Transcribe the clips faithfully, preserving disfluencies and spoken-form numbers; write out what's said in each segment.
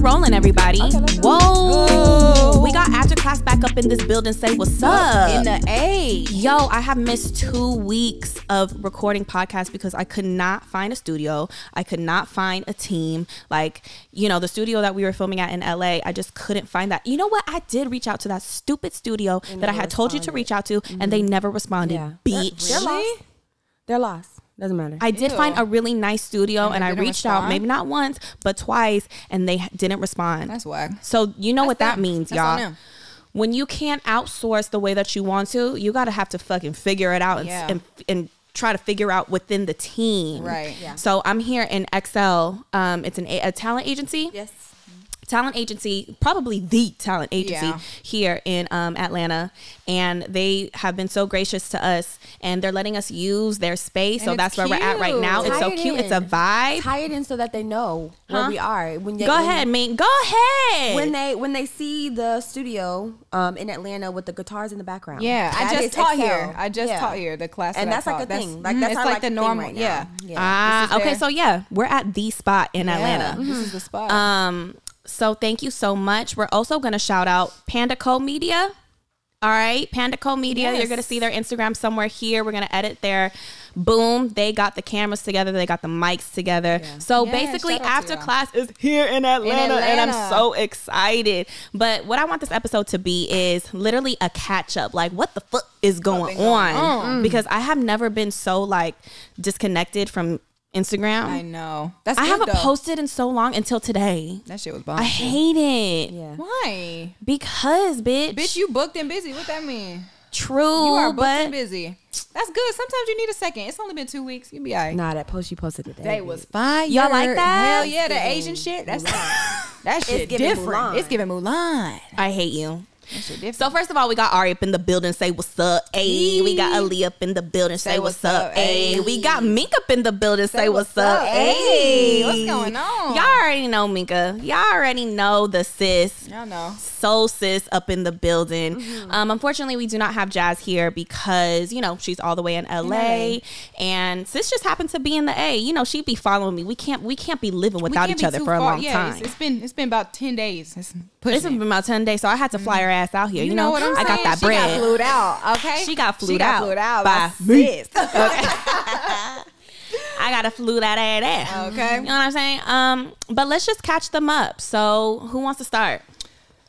rolling, everybody. Okay, Whoa. Go. We got After Class back up in this building. Say what's up. In the A. Yo, I have missed two weeks of recording podcasts because I could not find a studio. I could not find a team. Like, you know, the studio that we were filming at in L A, I just couldn't find that. You know what? I did reach out to that stupid studio that I had responded. told you to reach out to, mm-hmm. and they never responded. Yeah. Bitch. They're lost. They're lost. Doesn't matter. I did Ew. find a really nice studio, and, and I reached respond? out, maybe not once, but twice, and they didn't respond. That's why. So you know That's what them. that means, y'all. When you can't outsource the way that you want to, you got to have to fucking figure it out and, yeah. and, and try to figure out within the team. Right. Yeah. So I'm here in X L. Um, it's an, a talent agency. Yes. Talent agency, probably the talent agency yeah. here in um, Atlanta, and they have been so gracious to us, and they're letting us use their space. And so that's cute. where we're at right now. Tie it's so it cute. In. It's a vibe. Tie it in so that they know huh? where we are. When they, go when ahead, man. Go ahead. When they when they see the studio um, in Atlanta with the guitars in the background. Yeah, that I just taught Excel. here. I just yeah. taught here the class, and that that's I like a that's, thing. Like mm, that's it's like, like the normal. Right yeah. yeah. Ah, okay. Their... So yeah, we're at the spot in yeah, Atlanta. This is the spot. Um. So thank you so much. We're also going to shout out Pandaco Media. All right. Pandaco Media. Yes. You're going to see their Instagram somewhere here. We're going to edit their boom. They got the cameras together. They got the mics together. Yeah. So yeah, basically After Class is here in Atlanta, in Atlanta and I'm so excited. But what I want this episode to be is literally a catch up. Like what the fuck is going, going on? on? Mm. Because I have never been so like disconnected from Instagram. I know. That's I good, haven't though. posted in so long until today. That shit was bomb. I hate it. Yeah. Why? Because, bitch. Bitch, you booked and busy. What that mean? True. You are booked but and busy. That's good. Sometimes you need a second. It's only been two weeks. You'll be all right. Nah, that post you posted today. They was fire. Y'all like that? Hell yeah, the Asian shit. That's that shit it's different. Mulan. It's giving Mulan. I hate you. So first of all, we got Ari up in the building. Say what's up, ayy. We got Ali up in the building. Say what's up, ayy. We got Minka up in the building. Say what's up, ayy. What's going on? Y'all already know Minka. Y'all already know the sis. Y'all know. Soul sis up in the building. Mm-hmm. Um, unfortunately, we do not have Jazz here because, you know, she's all the way in L A. And sis just happened to be in the A. You know, she'd be following me. We can't we can't be living without each other for a long time. It's, it's been it's been about ten days. It's, it's been about ten days. So I had to fly her out. Ass out here, you, you know, know what I'm I saying? got that she bread. She got flued out, okay? She got flued out. She got out by sis. Okay. I gotta flew that ass. Okay, you know what I'm saying? Um, but let's just catch them up. So, who wants to start?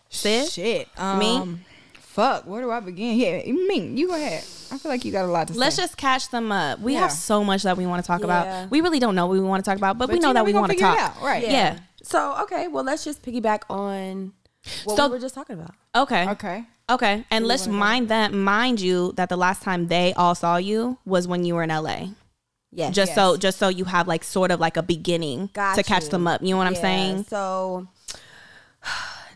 Sis, shit, um, me. Fuck, where do I begin? Yeah, Ming, you go ahead. I feel like you got a lot to say. Let's just catch them up. We yeah. have so much that we want to talk yeah. about. We really don't know what we want to talk about, but, but we know, you know that we, we want to talk. Out. Right? Yeah. yeah. So okay, well, let's just piggyback on what so, we were just talking about. Okay. Okay. Okay. And let's mind that mind you that the last time they all saw you was when you were in L A. Yes. Just yes. so just so you have like sort of like a beginning Got to you. catch them up. You know what yeah. I'm saying? So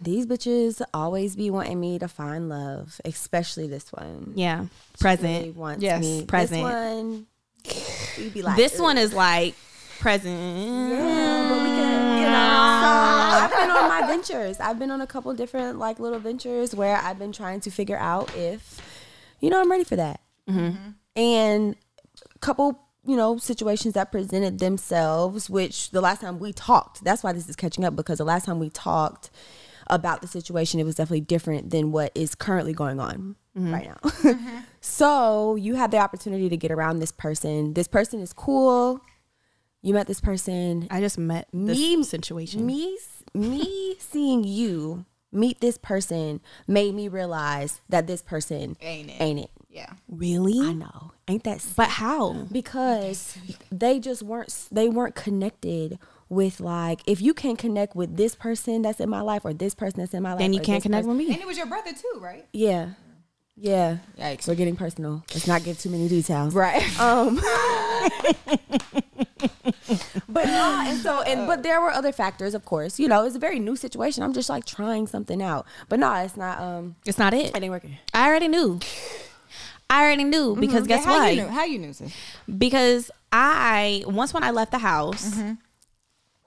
these bitches always be wanting me to find love, especially this one. Yeah. Present. She really wants yes. me. Present. This one. You'd be like, this Ugh. one is like present. Yeah, but we can, you know. So, I've been on my ventures. I've been on a couple different like little ventures where I've been trying to figure out if, you know, I'm ready for that. Mm-hmm. And a couple, you know, situations that presented themselves, which the last time we talked, that's why this is catching up, because the last time we talked about the situation, it was definitely different than what is currently going on mm-hmm. right now. Mm-hmm. So you have the opportunity to get around this person. This person is cool. You met this person. I just met this me, situation. Me Me seeing you meet this person made me realize that this person ain't it. Ain't it. Yeah. Really? I know. Ain't that sick? But how? Because they just weren't they weren't connected with like if you can't connect with this person that's in my life or this person that's in my life. Then you can't connect person. with me. And it was your brother too, right? Yeah. Yeah. Yikes. We're getting personal. Let's not give too many details. Right. Um But no, and so and but there were other factors, of course. You know, it's a very new situation. I'm just like trying something out. But no, it's not um it's not it. It ain't working. I already knew. I already knew because mm-hmm. guess yeah, how what? You knew? How you knew sis? Because I once when I left the house, mm-hmm.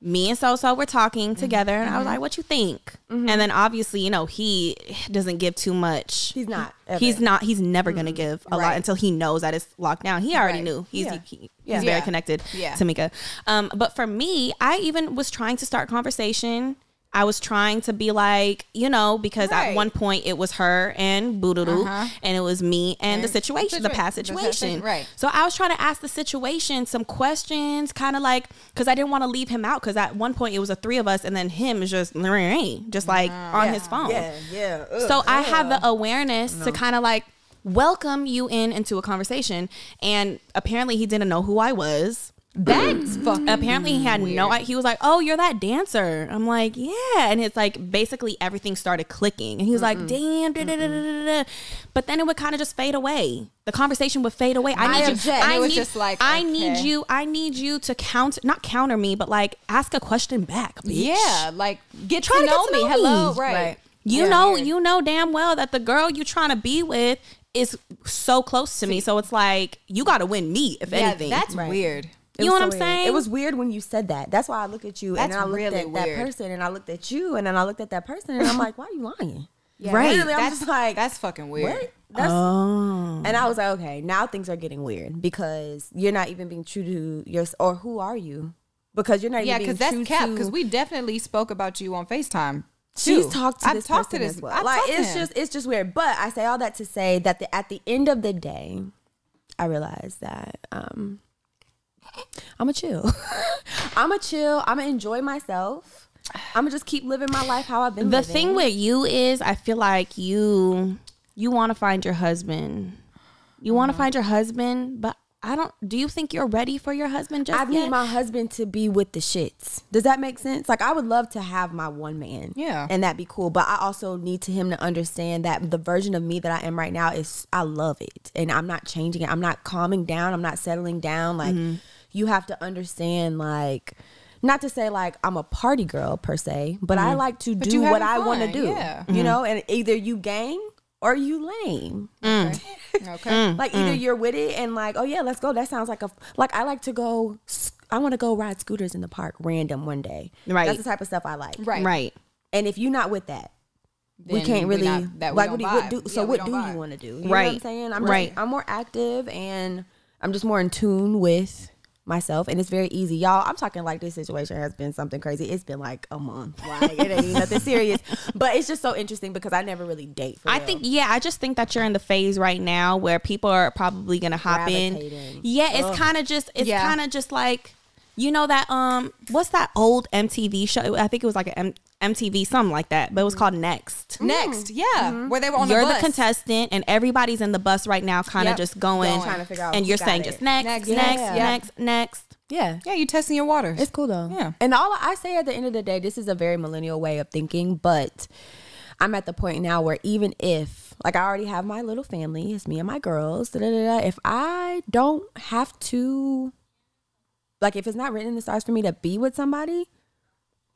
me and So-So were talking together, mm-hmm. and I was like, what you think? Mm-hmm. And then obviously, you know, he doesn't give too much. He's not. Ever. He's not. He's never mm-hmm. going to give a right. lot until he knows that it's locked down. He already right. knew. He's, yeah. he, he's yeah. very yeah. connected yeah. to Mika. Um, but for me, I even was trying to start conversation I was trying to be like, you know, because right. at one point it was her and Boodaloo, uh-huh. and it was me and, and the situation, the past situation. Right. So I was trying to ask the situation some questions, kind of like, because I didn't want to leave him out. Because at one point it was the three of us, and then him is just, just like yeah. on his phone. Yeah, yeah. Ugh, so ugh. I had the awareness no. to kind of like welcome you in into a conversation. And apparently he didn't know who I was. That's fucking apparently he had weird. no idea. He was like, oh, you're that dancer. I'm like, yeah. And it's like basically everything started clicking. And he was mm-mm. like, damn. Da, da, da, da, da. But then it would kind of just fade away. The conversation would fade away. I, I need object. you. I, it was need, just like, I okay. need you. I need you to count, not counter me, but like ask a question back. Bitch. Yeah. Like get to, to, know, get to know me. me. Hello. Right. right. You yeah, know, weird. you know damn well that the girl you're trying to be with is so close to See. me. So it's like, you got to win me if yeah, anything. That's right. weird. It you know so what I'm weird. saying? It was weird when you said that. That's why I looked at you That's and I looked really at that weird. person and I looked at you and then I looked at that person and I'm like, why are you lying? Yeah, right. Literally, I'm that's, just like, that's fucking weird. What? That's, oh. And I was like, okay, now things are getting weird because you're not even being true to your, or who are you? Because you're not even yeah, being true cap, to. Yeah, because that's cap because we definitely spoke about you on FaceTime. She's too. talked to I've this talked person to this, as well. I've like, it's just, it's just weird. But I say all that to say that the, at the end of the day, I realized that... Um, I'ma chill. I'ma chill. I'ma enjoy myself. I'ma just keep living my life how I've been living. The thing with you is I feel like you you wanna find your husband. You wanna find your husband, but I don't do you think you're ready for your husband just yet? I need my husband to be with the shits. Does that make sense? Like I would love to have my one man. Yeah. And that'd be cool. But I also need to him to understand that the version of me that I am right now is I love it. And I'm not changing it. I'm not calming down. I'm not settling down. Like mm-hmm. you have to understand, like, not to say like I'm a party girl per se, but mm-hmm. I like to but do what I want to do, yeah. you mm-hmm. know, and either you gang or you lame. Mm. Okay. okay. Like either mm. you're with it and like, oh yeah, let's go. That sounds like a, like I like to go, I want to go ride scooters in the park random one day. Right. That's the type of stuff I like. Right. Right. And if you're not with that, we can't really, not, that we like what do, you, what do yeah, so what do vibe. you want to do? You right. know what I'm saying? I'm, right. just, I'm more active and I'm just more in tune with myself, and it's very easy, y'all. I'm talking like this situation has been something crazy. It's been like a month. Like it ain't nothing serious, but it's just so interesting because I never really date. For I real. think, yeah, I just think that you're in the phase right now where people are probably gonna hop in. Yeah, it's kind of just, it's yeah. kind of just like, you know that um, what's that old M T V show? I think it was like an M T V, something like that, but it was called Next. Next, yeah, mm-hmm. where they were on you're the bus. You're the contestant, and everybody's in the bus right now, kind of yep. just going, going, trying to figure out, and you're saying it. just next, next, yeah. next, yeah. next, next. Yeah, yeah, you're testing your waters. It's cool though. Yeah, and all I say at the end of the day, this is a very millennial way of thinking, but I'm at the point now where even if, like, I already have my little family, it's me and my girls. Da, da, da, da, if I don't have to, like, if it's not written in the stars for me to be with somebody,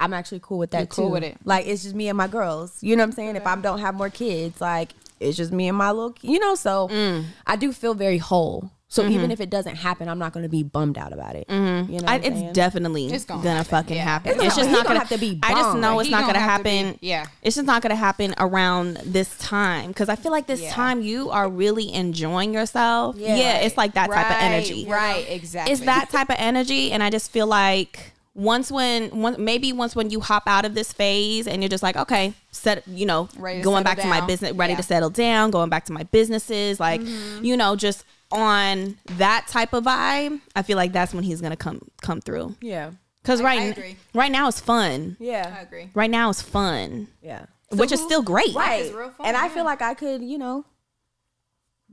I'm actually cool with that. You're cool too. with it. Like, it's just me and my girls. You know what I'm saying? Yeah. If I don't have more kids, like, it's just me and my little, you know, so mm. I do feel very whole. So mm-hmm. even if it doesn't happen, I'm not going to be bummed out about it. Mm-hmm. You know, I, it's saying? definitely it's gonna, gonna happen. fucking yeah. happen. It's, it's just not gonna, gonna have to be. Bummed. I just know like, it's not gonna, gonna happen. Be, yeah, it's just not gonna happen around this time because I feel like this yeah. time you are really enjoying yourself. Yeah, yeah right. it's like that right, type of energy. Right, exactly. It's that type of energy, and I just feel like once when one, maybe once when you hop out of this phase and you're just like, okay, set you know, ready going to back down. to my business, ready yeah. to settle down, going back to my businesses, like mm-hmm. you know, just. on that type of vibe, I feel like that's when he's gonna come come through. Yeah, because right right now it's fun. Yeah, I agree. Right now it's fun. Yeah, so which who, is still great. Right, real fun, and yeah. I feel like I could, you know,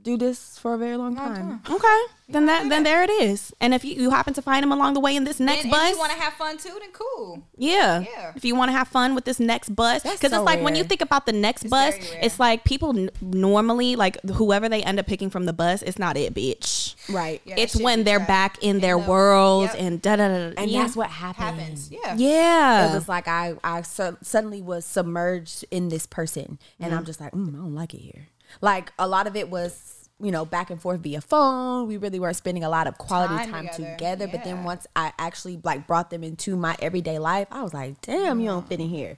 do this for a very long, long time. time. Okay, then yeah, that then there it is. And if you, you happen to find him along the way in this next and, bus, if you want to have fun too, then cool. Yeah, yeah. If you want to have fun with this next bus, because so it's like rare. when you think about the next it's bus, it's like people n normally like whoever they end up picking from the bus, it's not it, bitch. Right. Yeah, it's when they're right. back in, in their the, worlds yep. and da da da. da and yeah. that's what happens. happens. Yeah. Yeah. It was like I I su suddenly was submerged in this person, and mm. I'm just like, mm, I don't like it here. Like a lot of it was, you know, back and forth via phone. We really weren't spending a lot of quality time, time together. together. Yeah. But then once I actually like brought them into my everyday life, I was like, damn, you don't fit in here.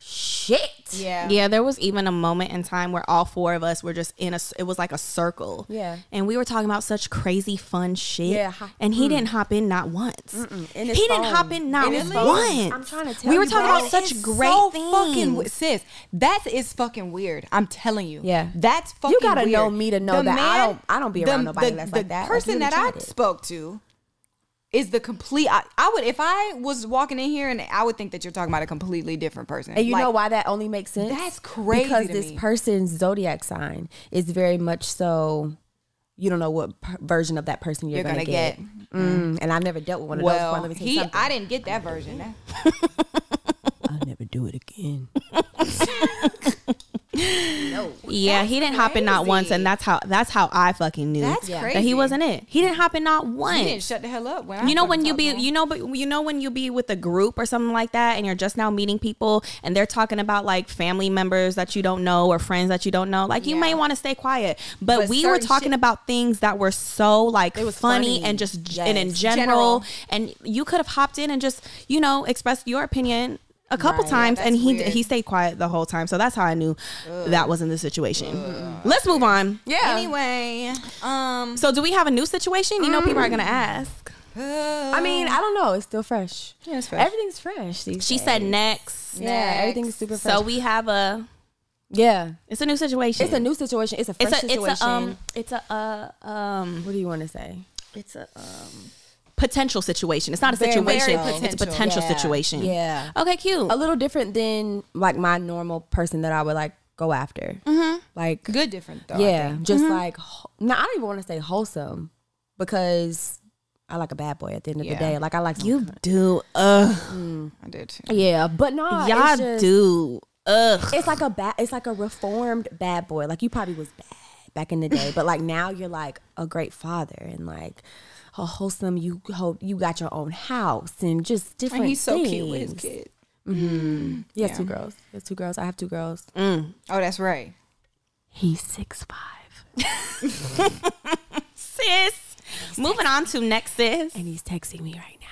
shit. Yeah. Yeah, there was even a moment in time where all four of us were just in a, it was like a circle. Yeah. And we were talking about such crazy fun shit. Yeah. And he mm. didn't hop in not once. Mm-mm. He phone. didn't hop in not in once. I'm trying to tell you. We were you talking about such great so things. Fucking, sis, that is fucking weird. I'm telling you. Yeah. That's fucking weird. You gotta weird. know me to know the that man, I don't I don't be around the, nobody the, that's the like that. The person like, that I spoke to is the complete, I, I would, if I was walking in here, and I would think that you're talking about a completely different person. And you like, know why that only makes sense? That's crazy Because to this me. person's zodiac sign is very much so, you don't know what per version of that person you're, you're going to get. get. Mm, and I've never dealt with one well, of those. Let me he, I didn't get that version. I'll never do it again. No, yeah, he didn't crazy. hop in not once, and that's how that's how I fucking knew that's yeah. crazy. that he wasn't it. He didn't hop in not once. He didn't shut the hell up. When you I know when you be, you know, but you know when you be with a group or something like that, and you're just now meeting people, and they're talking about like family members that you don't know or friends that you don't know. Like you yeah. may want to stay quiet, but, but we were talking shit. about things that were so like it was funny, funny and just yes. and in general, general, and you could have hopped in and just you know expressed your opinion a couple right, times, yeah, and he weird. he stayed quiet the whole time. So that's how I knew Ugh. that wasn't the situation. Ugh. Let's move on. Yeah. Anyway, um, so do we have a new situation? You know, mm. people are gonna ask. Uh, I mean, I don't know. It's still fresh. Yeah, it's fresh. Everything's fresh. These she days. said next. next. Yeah, everything's super fresh. So we have a. Yeah, it's a new situation. It's a new situation. It's a fresh it's a, situation. It's a um. It's a uh, um. What do you want to say? It's a um. potential situation. It's not a very, situation. Very it's a potential yeah. situation. Yeah. Okay, cute. A little different than like my normal person that I would like go after. Mm-hmm. Like good different though. Yeah. Just mm-hmm. like no, I don't even want to say wholesome because I like a bad boy at the end of yeah. the day. Like I like you kind. do. Ugh. Mm. I do too. Yeah, but no, y'all do. Ugh. It's like a bad. It's like a reformed bad boy. Like you probably was bad back in the day, but like now you're like a great father and like. A wholesome, you hold, you got your own house and just different. And he's so things. cute with his kid. Mm-hmm. He has yeah. two girls. He has two girls. I have two girls. Mm. Oh, that's right. He's six five. Sis, he's moving on to next, sis. And he's texting me right now.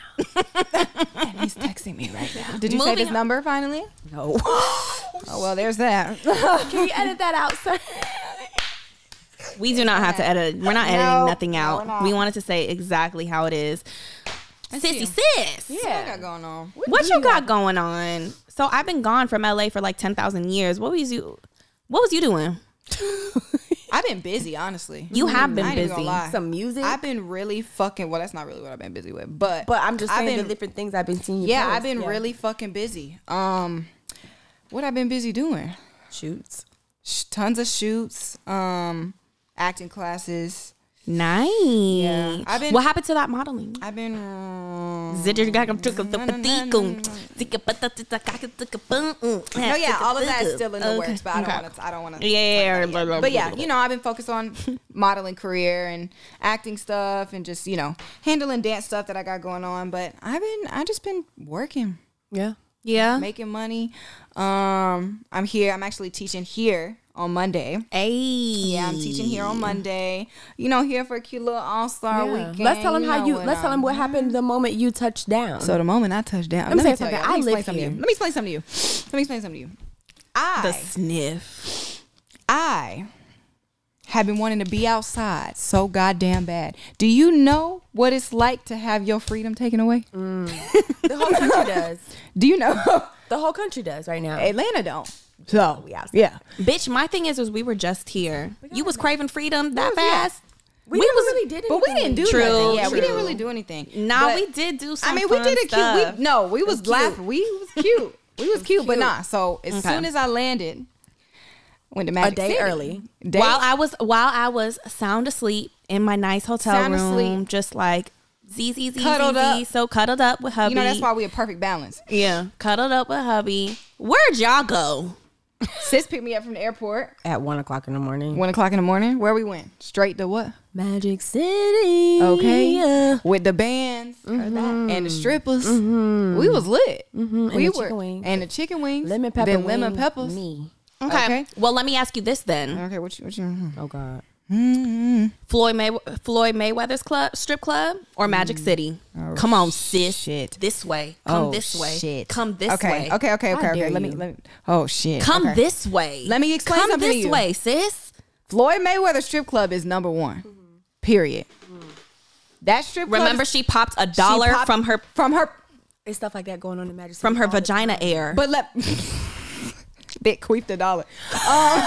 and he's texting me right now. Did you moving say his number finally? No. Oh well, there's that. Can you edit that out, sir? We do not have to edit. We're not editing no, nothing out. No, no. We wanted to say exactly how it is. That's Sissy you. sis. Yeah. What you got going on? What, what you, you got, got going on? So I've been gone from L A for like ten thousand years. What was you What was you doing? I've been busy, honestly. You have been I ain't busy. Lie. Some music. I've been really fucking well, that's not really what I've been busy with. But But I'm just I've saying been, the different things I've been seeing you Yeah, post. I've been yeah. really fucking busy. Um what I've been busy doing? Shoots. Sh tons of shoots. Um acting classes. Nice. Yeah. I've been, what happened to that modeling? I've been um, No, yeah, all of that is still in the okay. works, but I don't okay. want to I don't want to Yeah. Blah, blah, but yeah, you know, I've been focused on modeling career and acting stuff and just, you know, handling dance stuff that I got going on, but I've been I just been working. Yeah. Yeah. Making money. Um I'm here. I'm actually teaching here. On Monday. Hey. Yeah, I'm teaching here on Monday. You know, here for a cute little all-star yeah. weekend. Let's tell them you how you let's tell them what happened the moment you touched down. So the moment I touched down. Let me, let me tell you. I let me live here. Let me explain something to you. Let me explain something to you. I the sniff. I have been wanting to be outside so goddamn bad. Do you know what it's like to have your freedom taken away? Mm. The whole country does. Do you know? The whole country does right now. Atlanta don't. So yeah, bitch. My thing is, was we were just here. You was craving freedom that fast. We, we was really did, anything. but we didn't do True. Nothing. Yeah, True. we didn't really do anything. Nah, but we did do. Some I mean, we did a cute. We, no, we was, was laughing. We was cute. We was cute, but nah. So as okay. soon as I landed, went to Magic City a day early. Day. While I was while I was sound asleep in my nice hotel sound room, asleep. just like. Z, Z, Z, cuddled Z, Z, up. So cuddled up with hubby. You know, that's why we a perfect balance. Yeah. Cuddled up with hubby. Where'd y'all go? Sis picked me up from the airport. At one o'clock in the morning. One o'clock in the morning. Where we went? Straight to what? Magic City. Okay. Yeah. With the bands. Mm-hmm. And the strippers. Mm-hmm. We was lit. Mm-hmm. We and were. The and the chicken wings. Lemon pepper. Then lemon peppers. Me. Okay. okay. Well, let me ask you this then. Okay. What you, what you? Oh, God. Mm-hmm. Floyd May Floyd Mayweather's club strip club or Magic mm. City. Oh, come on, sis. Shit. This way. Come oh, this way. Shit. Come this okay. way. Okay. Okay. Okay. How okay. Let me, let me. Oh shit. Come okay. this way. Let me explain come something to you. Come this way, sis. Floyd Mayweather strip club is number one. Mm-hmm. Period. Mm. That strip club. Remember, is, she popped a dollar popped from her from her. It's stuff like that going on in Magic City. From her vagina air. But let. Bit queefed a dollar. Um,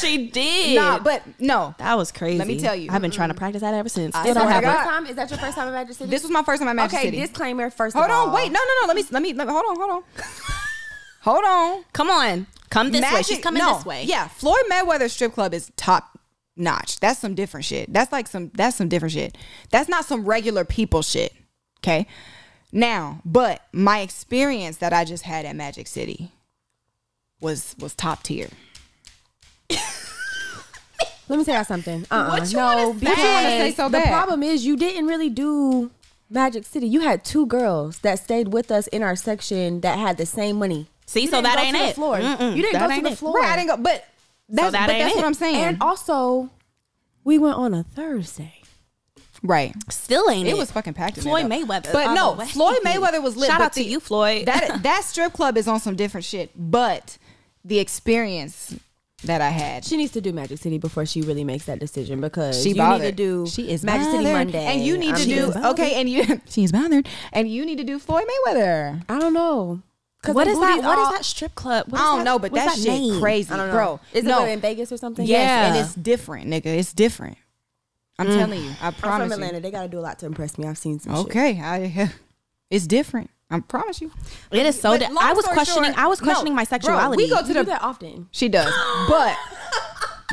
she did. Nah, but no. That was crazy. Let me tell you. I've been mm-mm. trying to practice that ever since. Still don't have time. Is that your first time in Magic City? This was my first time in Magic okay, City. Okay, disclaimer first hold of on, all. Wait. No, no, no. Let me, let me, let me, hold on, hold on. Hold on. Come on. Come this Magic, way. She's coming no. this way. Yeah. Floyd Mayweather's strip club is top notch. That's some different shit. That's like some, that's some different shit. That's not some regular people shit. Okay. Now, but my experience that I just had at Magic City was was top tier. Let me tell you something. Uh-uh. What you no, want to say so bad? The problem is you didn't really do Magic City. You had two girls that stayed with us in our section that had the same money. See, you so that ain't it. Mm-mm, you didn't go to the it. floor. Right, I didn't go, but that's, so that but ain't that's it. what I'm saying. And also, we went on a Thursday. Right. Still ain't it. It was fucking packed. Floyd Mayweather. But no, Floyd Mayweather was lit. Shout out to you, Floyd. That that strip club is on some different shit, but the experience that I had. She needs to do Magic City before she really makes that decision, because she you bothered. need to do she is Magic bothered. City Monday. And you need I'm to do okay and you she's bothered. And you need to do Floyd Mayweath. I don't know. What is that? All, what is that strip club? What I don't that, know, but that, that shit name? crazy. I don't know. Bro. Is no. it in Vegas or something? Yeah. Yes, and it's different, nigga. It's different. I'm mm. telling you. I promise. I'm from Atlanta. You. They gotta do a lot to impress me. I've seen some okay. shit. Okay. I it's different. I promise you. It is so. I was questioning. Short, I was questioning no, my sexuality. Bro, we go to you the do that often. She does, but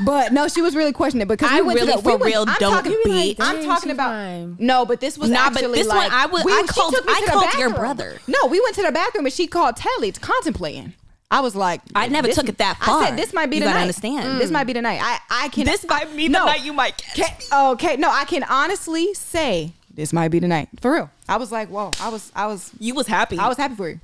but no, she was really questioning it because I we really the, for we real went, don't be. Like, I'm talking about fine. no, but this was nah, actually but this like one, I would. We, I called. I called your brother. No, we went to the bathroom and she called Telly contemplating. I was like, I never took it that far. I said, this might be the night. You gotta understand. This might be the night. I I can. This might be the night you might catch me. Okay, no, I can honestly say. This might be the night. For real. I was like, whoa. I was, I was. You was happy. I was happy for you.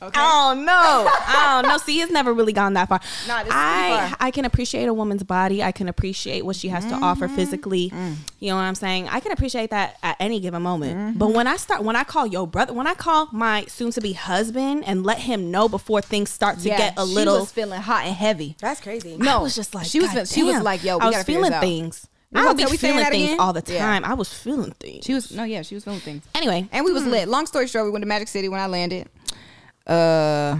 Okay. Oh, no. I don't know. See, it's never really gone that far. Nah, this I, far. I can appreciate a woman's body. I can appreciate what she has mm-hmm. to offer physically. Mm. You know what I'm saying? I can appreciate that at any given moment. Mm-hmm. But when I start, when I call your brother, when I call my soon-to-be husband and let him know before things start to yeah, get a little. She was feeling hot and heavy. That's crazy. No. I was just like, she was, feeling, she was like, yo, we I was gotta feeling things. I would be feeling things all the time. Yeah. I was feeling things. She was no, yeah, she was feeling things. Anyway, and we was mm. lit. Long story short, we went to Magic City when I landed. Uh,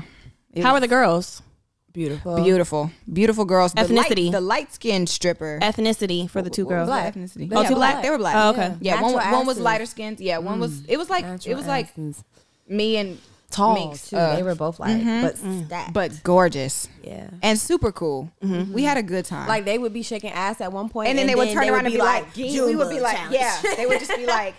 how are the girls? Beautiful, beautiful, beautiful girls. Ethnicity, the light, the light skinned stripper. Ethnicity for the two girls. Black ethnicity. Oh, yeah, two black. black. They were black. Oh, okay. Yeah, yeah one, one was lighter skinned. Yeah, one mm. was. It was like Natural it was like essence. me and tall Minx, too. Uh, they were both like, mm-hmm, but stacked, but gorgeous. Yeah, and super cool. Mm-hmm. We had a good time. Like they would be shaking ass at one point, and then and they would then turn they around would and be like, like we would be like, challenge. yeah, they would just be like,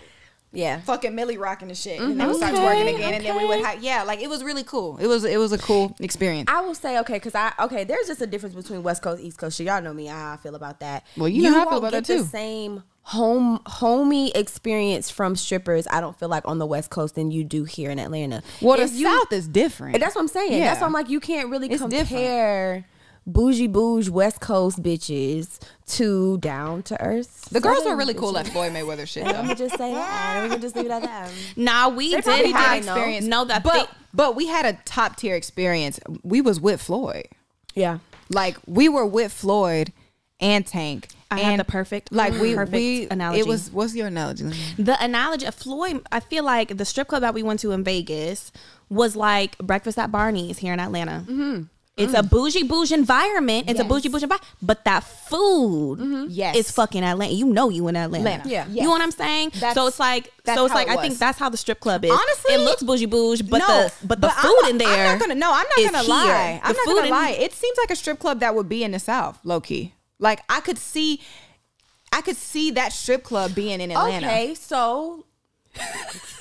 yeah, fucking Millie rocking the shit, mm-hmm. and then we okay, start twerking again, okay. and then we would, have, yeah, like it was really cool. It was, it was a cool experience. I will say, okay, because I, okay, there's just a difference between West Coast, East Coast. So y'all know me, how I feel about that. Well, you, you know how I feel about that too. The same home homey experience from strippers, I don't feel like, on the West Coast than you do here in Atlanta. Well, if the you, South is different. And that's what I'm saying. Yeah. That's why I'm like, you can't really it's compare different. bougie bouge West Coast bitches to down to earth. The girls were really bitches. cool at Floyd Mayweather shit, though. Let me just say that. We can just leave it at that. Nah, we they did have experience. No, that but, but we had a top tier experience. We was with Floyd. Yeah. Like, we were with Floyd and Tank. I and had the perfect like we perfect we analogy. It was what's your analogy? The analogy of Floyd. I feel like the strip club that we went to in Vegas was like Breakfast at Barney's here in Atlanta. Mm-hmm. It's mm. a bougie bougie environment. It's yes. a bougie bougie environment, but that food mm-hmm. yes. is fucking Atlanta. You know you in Atlanta. Atlanta. Yeah, yes. You know what I'm saying? That's, so it's like so it's like it I think that's how the strip club is. Honestly, it looks bougie bougie, but no, the but, but the food I'm, in there. I'm not gonna no. I'm not gonna lie. Here. I'm the not gonna lie. It seems like a strip club that would be in the South, low key. Like I could see, I could see that strip club being in Atlanta. Okay, so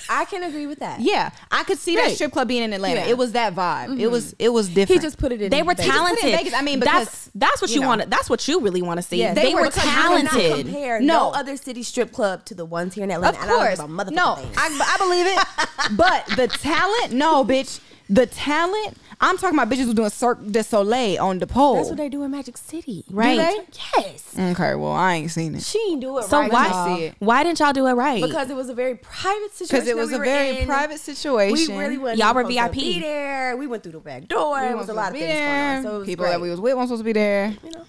I can agree with that. Yeah, I could see right. that strip club being in Atlanta. Yeah. It was that vibe. Mm-hmm. It was it was different. He just put it in. They were Vegas. talented. In Vegas. I mean, because that's that's what you, you want. Know. That's what you really want to see. Yeah, they, they were, were talented. You cannot compare no. no other city strip club to the ones here in Atlanta. Of course, I no, I, I believe it. But the talent, no, bitch, the talent. I'm talking about bitches who doing Cirque du Soleil on the pole. That's what they do in Magic City, right? Do they? Yes. Okay, well, I ain't seen it. She didn't do it so right. So why? It. Why didn't y'all do it right? Because it was a very private situation. Because it was we a very in. private situation. We really wasn't. Y'all were V I P to be there. We went through the back door. We it was a lot of things there. going on. So people great. that we was with weren't supposed to be there. You know,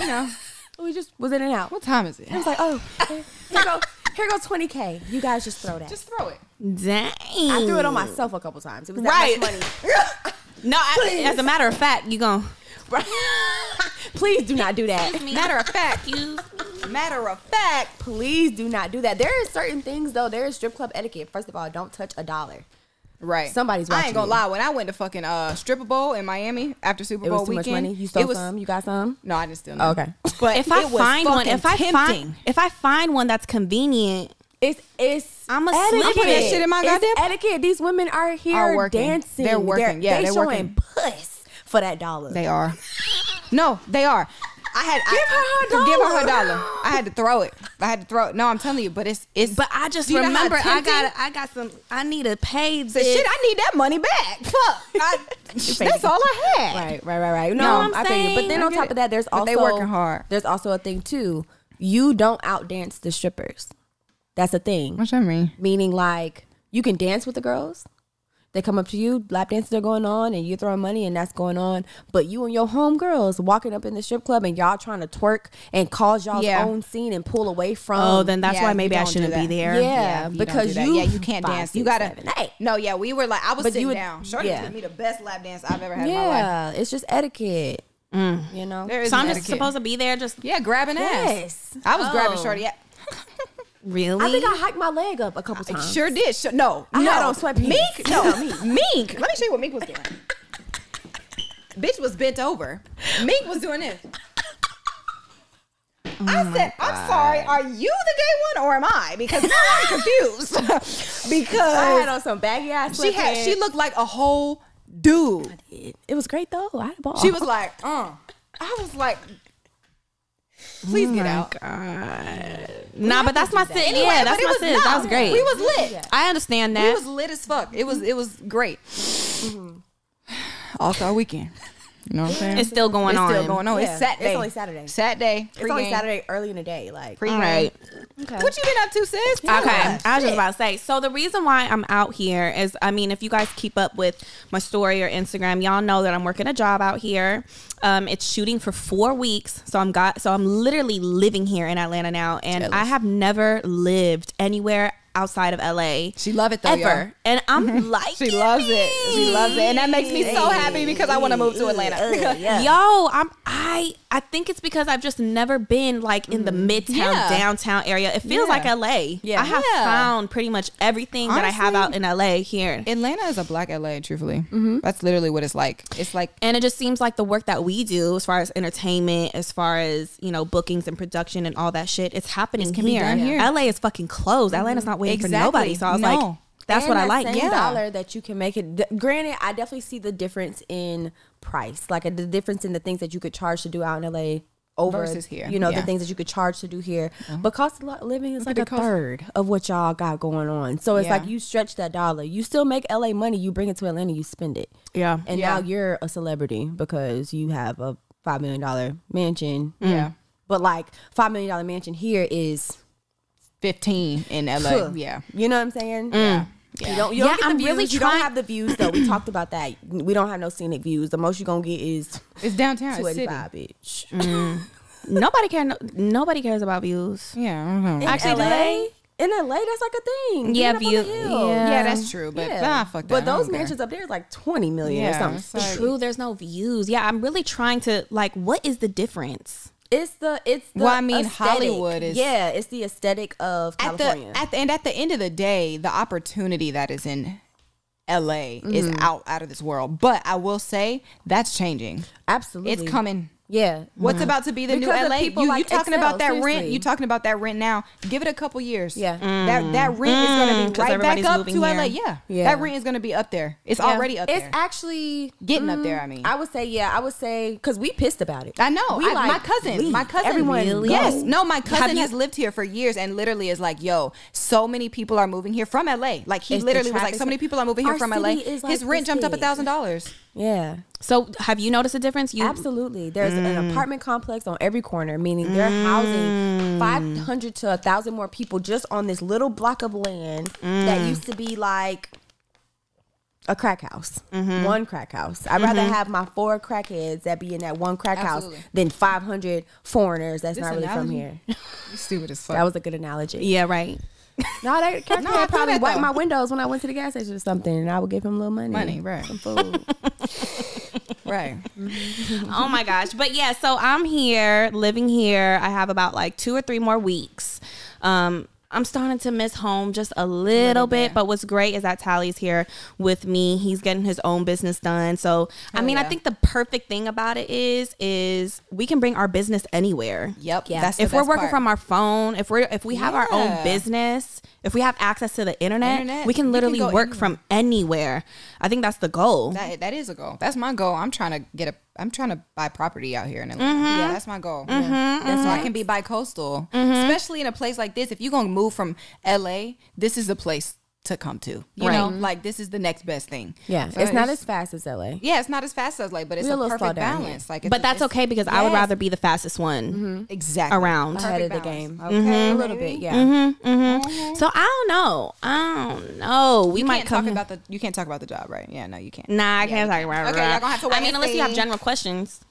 you know, we just was in and out. What time is it? I was like, oh, here go. Here goes twenty K. You guys just throw that. Just throw it. Dang. I threw it on myself a couple times. It was that right. much money. No, I, as a matter of fact, you gon' please do not do that. Matter of fact, you. Matter of fact, please do not do that. There are certain things though. There is strip club etiquette. First of all, don't touch a dollar. Right. Somebody's watching. I ain't gonna you. lie. When I went to fucking uh, Stripper Bowl in Miami after Super Bowl weekend, it was too much money. You stole was, some. You got some. No, I didn't steal. Oh, okay. But if I find one, if I tempting. find, if I find one that's convenient, it's it's. I'm a etiquette. Put that shit in my goddamn etiquette. These women are here are working. dancing. They're working. They're, yeah, they they're showing puss for that dollar. They are. No, they are. I had give I, her her dollar. Give her her dollar. I had to throw it. I had to throw it. No, I'm telling you, but it's it's. But I just remember I got I got some. I need a pay. Shit, I need that money back. Fuck. I, that's all I had. Right, right, right, right. No, no I'm I saying. You. But then on top it. of that, there's also but they working hard. There's also a thing too. You don't outdance the strippers. That's a thing. What I mean? Meaning like you can dance with the girls. They come up to you, lap dances are going on, and you're throwing money, and that's going on. But you and your homegirls walking up in the strip club, and y'all trying to twerk and cause y'all's yeah. own scene and pull away from. Oh, then that's yeah, why maybe I shouldn't be there. Yeah, yeah you because do you, yeah, you can't five, dance. Six, you gotta. Seven, eight. No, yeah, we were like, I was but sitting would, down. Shorty yeah. took me the best lap dance I've ever had yeah, in my life. Yeah, it's just etiquette. Mm. You know, there is so I'm etiquette. just supposed to be there, just yeah, grabbing yes. ass. I was oh. grabbing Shorty. Yeah. Really? I think I hiked my leg up a couple times. I sure did. Sure. No, I no. had on sweatpants. Mink? No, Mink. Mink. Let me show you what Mink was doing. Bitch was bent over. Mink was doing this. Oh I said, God. I'm sorry, are you the gay one or am I? Because now I'm confused. Because I had on some baggy ass sweatpants. She had. She looked like a whole dude. I did. It was great though. I had a ball. She was like, uh. I was like. Please oh get out. God. Nah, but that's my sis. That. Anyway, yeah, that's my sis. No, that was great. We was lit. I understand that. We was lit as fuck. It was it was great. Mm-hmm. All-Star Weekend. You know what I'm saying? It's still going it's on. It's still going on. Yeah. It's Saturday. It's only Saturday. Saturday. It's only Saturday early in the day. Like pre right. Okay. What you been up to, sis? Yeah, okay. I was shit. just about to say. So the reason why I'm out here is, I mean, if you guys keep up with my story or Instagram, y'all know that I'm working a job out here. Um, it's shooting for four weeks. So I'm got. So I'm literally living here in Atlanta now, and Jealous. I have never lived anywhere outside of L A. She love it though, ever. And I'm like, she loves it. She loves it, and that makes me so happy because I want to move to Atlanta. Yeah. Yo, I'm I I think it's because I've just never been like in the midtown yeah. downtown area. It feels yeah. like L A. Yeah, I have yeah. found pretty much everything Honestly, that I have out in L A here. Atlanta is a black L A. Truthfully, mm-hmm. that's literally what it's like. It's like, and it just seems like the work that we do, as far as entertainment, as far as you know, bookings and production and all that shit, it's happening it's here. Down here. L A is fucking closed. Mm-hmm. Atlanta's not waiting exactly. for nobody. So I was no. like, that's and what that I like. Same yeah, dollar that you can make it. Granted, I definitely see the difference in price, like a, the difference in the things that you could charge to do out in L A over versus here. You know yeah. the things that you could charge to do here, mm-hmm. but cost of living is like a cost? third of what y'all got going on. So it's yeah. like you stretch that dollar, you still make L A money, you bring it to Atlanta, you spend it. Yeah, and yeah. now you're a celebrity because you have a five million dollar mansion. Mm-hmm. Yeah, but like five million dollar mansion here is. fifteen in L A. Yeah. You know what I'm saying? Mm. Yeah. Yeah. You don't, you don't yeah, get the I'm views. Really you don't have the views, though. We talked about that. We don't have no scenic views. The most you're going to get is... It's downtown. two eighty-five, city. Bitch. Mm. nobody, care, no, nobody cares about views. Yeah. In Actually, L A? In L A, that's like a thing. Yeah, view. Yeah. yeah, that's true. But yeah. nah, fuck that. But those mansions up there is like twenty million yeah, or something. It's like, true. There's no views. Yeah, I'm really trying to... Like, what is the difference? It's the it's the well, I mean, aesthetic. Hollywood is yeah. It's the aesthetic of California. At the, at the and at the end of the day, the opportunity that is in L A mm-hmm. is out out of this world. But I will say that's changing. Absolutely, it's coming. Yeah, what's mm-hmm. about to be the because new L A? You, like you talking Excel, about that seriously. rent? You talking about that rent now? Give it a couple years. Yeah, mm. that that rent mm. is going to be right back up to here. L A. Yeah. yeah, that rent is going to be up there. It's yeah. already up it's there. It's actually getting mm, up there. I mean, I would say yeah. I would say because we pissed about it. I know. We I, like, my cousin, leave. my cousin, everyone. Really yes, go. no, my cousin you, has lived here for years and literally is like, yo, so many people are moving here from L A. Like he literally was like, so many people are moving here from L A. His rent jumped up a thousand dollars. Yeah. So have you noticed a difference? You Absolutely. There's mm. an apartment complex on every corner, meaning they're mm. housing five hundred to one thousand more people just on this little block of land mm. that used to be like a crack house. Mm-hmm. One crack house. I'd mm-hmm. rather have my four crackheads that be in that one crack Absolutely. house than five hundred foreigners that's this not really analogy. from here. You stupid as fuck. That was a good analogy. Yeah, right. No, they no, I probably wiped my windows when I went to the gas station or something, and I would give him a little money. Money, right. Some food. Right. Oh, my gosh. But, yeah, so I'm here, living here. I have about, like, two or three more weeks. Um, I'm starting to miss home just a little, a little bit, bit. But what's great is that Tally's here with me. He's getting his own business done. So, oh, I mean, yeah. I think the perfect thing about it is, is we can bring our business anywhere. Yep. Yeah. That's if we're working part. from our phone, if we're, if we have yeah. our own business, if we have access to the internet, internet we can literally we can work anywhere. from anywhere. I think that's the goal. That, that is a goal. That's my goal. I'm trying to get a, I'm trying to buy property out here in Atlanta. Mm-hmm. Yeah, that's my goal. Mm-hmm, yeah. That's mm-hmm. why I can be bi-coastal, mm-hmm. especially in a place like this. If you're going to move from L A, this is the place to come to. You right. know, like this is the next best thing. Yeah, so it's, it's not as fast as L A. Yeah, it's not as fast as L A, but it's we're a perfect balance. Here. Like, it's, but that's okay because yes. I would rather be the fastest one. Mm-hmm. Exactly. Around. Ahead of the game. Okay, mm-hmm. a little bit, yeah. Mm-hmm. Mm-hmm. Mm-hmm. So I don't know. I don't know. We you might come talk about the. You can't talk about the job, right? Yeah, no, you can't. Nah, I yeah, can't talk about it. Okay, y'all gonna have to wait. I mean, unless you have general questions.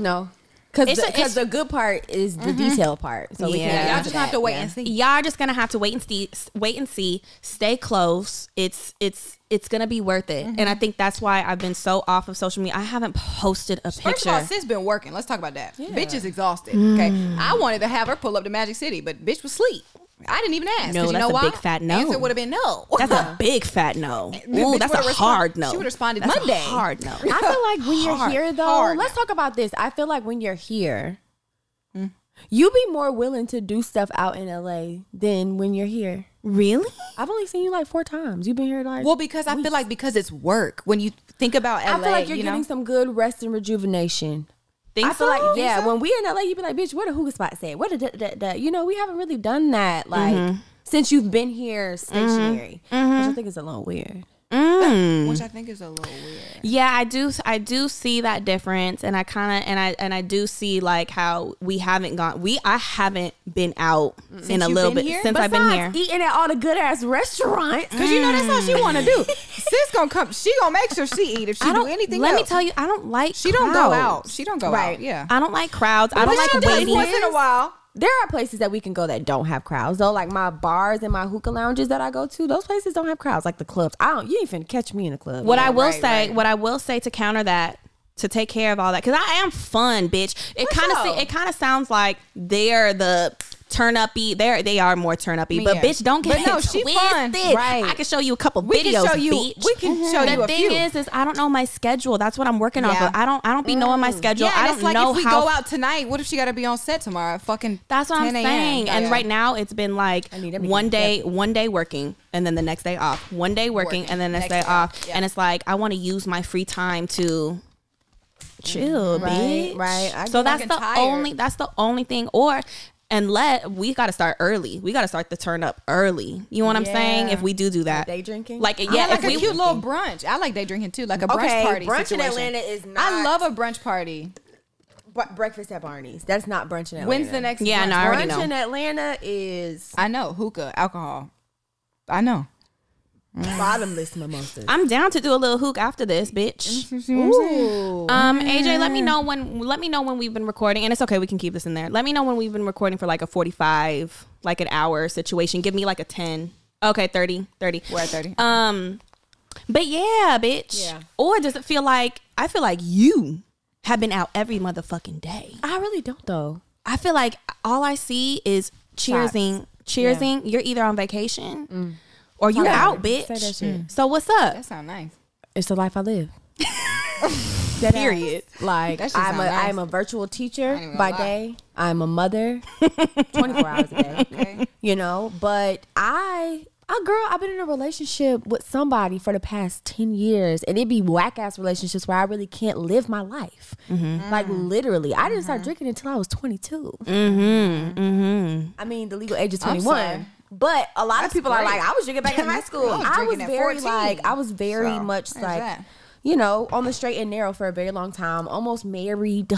No. Because the, the good part is the mm-hmm. detail part. So yeah. we can't Y'all just that. have to wait yeah. and see. Y'all just going to have to wait and see. Wait and see. Stay close. It's it's it's going to be worth it. Mm-hmm. And I think that's why I've been so off of social media. I haven't posted a picture. First of all, sis been working. Let's talk about that. Yeah. Bitch is exhausted. Mm. Okay, I wanted to have her pull up to Magic City, but bitch was asleep. I didn't even ask. No, you that's know a why? big fat no. Answer would have been no. That's a big fat no. Ooh, that's a hard no. She would have responded that's Monday. A hard no. I feel like when you're hard, here, though, hard. let's talk about this. I feel like when you're here, mm. you be more willing to do stuff out in L A than when you're here. Really? I've only seen you like four times. You've been here like well because weeks. I feel like because it's work. When you think about L A, I feel like you're you getting know? some good rest and rejuvenation. Think I so? feel like yeah, so? when we in L A, you be like, bitch, what a hookah spot say? What a da, da, da. You know, we haven't really done that like mm-hmm. since you've been here stationary, mm-hmm. which I think is a little weird. Mm. Which I think is a little weird. Yeah, I do. I do see that difference, and I kind of and I and I do see like how we haven't gone. We I haven't been out since in a little bit here? since Besides, I've been here. Eating at all the good ass restaurants because mm. you know that's all she want to do. Sis gonna come. She gonna make sure she eat if she I don't, do anything. Let else. me tell you, I don't like. She crowds. don't go out. She don't go right. out. Yeah, I don't like crowds. But I don't like waiting. Once in a while. There are places that we can go that don't have crowds though, like my bars and my hookah lounges that I go to. Those places don't have crowds, like the clubs. I don't. You ain't finna catch me in a club. What man. I will right, say, right. what I will say to counter that, to take care of all that, because I am fun, bitch. It kind of it kind of sounds like they're the turn uppy. They they are more turn uppy, I mean, but yeah. bitch, don't get no, twisted. Right. I can show you a couple we videos. Can show you, bitch. We can mm-hmm. show the you a few. The thing is, is I don't know my schedule. That's what I'm working yeah. off of. I don't I don't be mm. knowing my schedule. Yeah, I don't it's like know if we how, go out tonight. What if she got to be on set tomorrow? At fucking. That's what I'm saying. Yeah. And right now, it's been like one day, yep. one day working, and then the next day off. One day working, working. and then the next, next day off. Yeah. And it's like I want to use my free time to. Chill, right, bitch. Right. I so that's the tired. only. That's the only thing. Or and let we got to start early. We got to start the turn up early. You know what yeah. I'm saying? If we do do that, like day drinking. Like yeah, I like if a we, cute little brunch. I like day drinking too. Like a brunch okay, party. Brunch situation. in Atlanta is not. I love a brunch party. But Breakfast at Barney's. That's not brunch in Atlanta. When's the next? Yeah, brunch? no, I already brunch know. Brunch in Atlanta is. I know hookah, alcohol. I know. Mm. Bottomless mimosas. I'm down to do a little hook after this, bitch. Ooh. Um, A J, let me know when. Let me know when we've been recording, and it's okay. We can keep this in there. Let me know when we've been recording for like a forty-five, like an hour situation. Give me like a ten. Okay, thirty, thirty. We're at thirty. Um, but yeah, bitch. Yeah. Or does it feel like I feel like you have been out every motherfucking day? I really don't though. I feel like all I see is cheersing, cheersing. Yeah. You're either on vacation. Mm. Or you yeah. out, bitch. Say that shit. Mm. So what's up? That sounds nice. It's the life I live. that Period. Ass. Like that I'm a nice. I'm a virtual teacher by day. I'm a mother, twenty-four hours a day. Okay. You know, but I, I girl, I've been in a relationship with somebody for the past ten years, and it be whack ass relationships where I really can't live my life. Mm-hmm. Like literally, mm-hmm. I didn't start drinking until I was twenty-two. Mm-hmm. Mm-hmm. I mean, the legal age is twenty-one. But a lot That's of people great. are like, I was drinking back in high school. I was, I was very like, I was very so, much like, that? you know, on the straight and narrow for a very long time, almost married.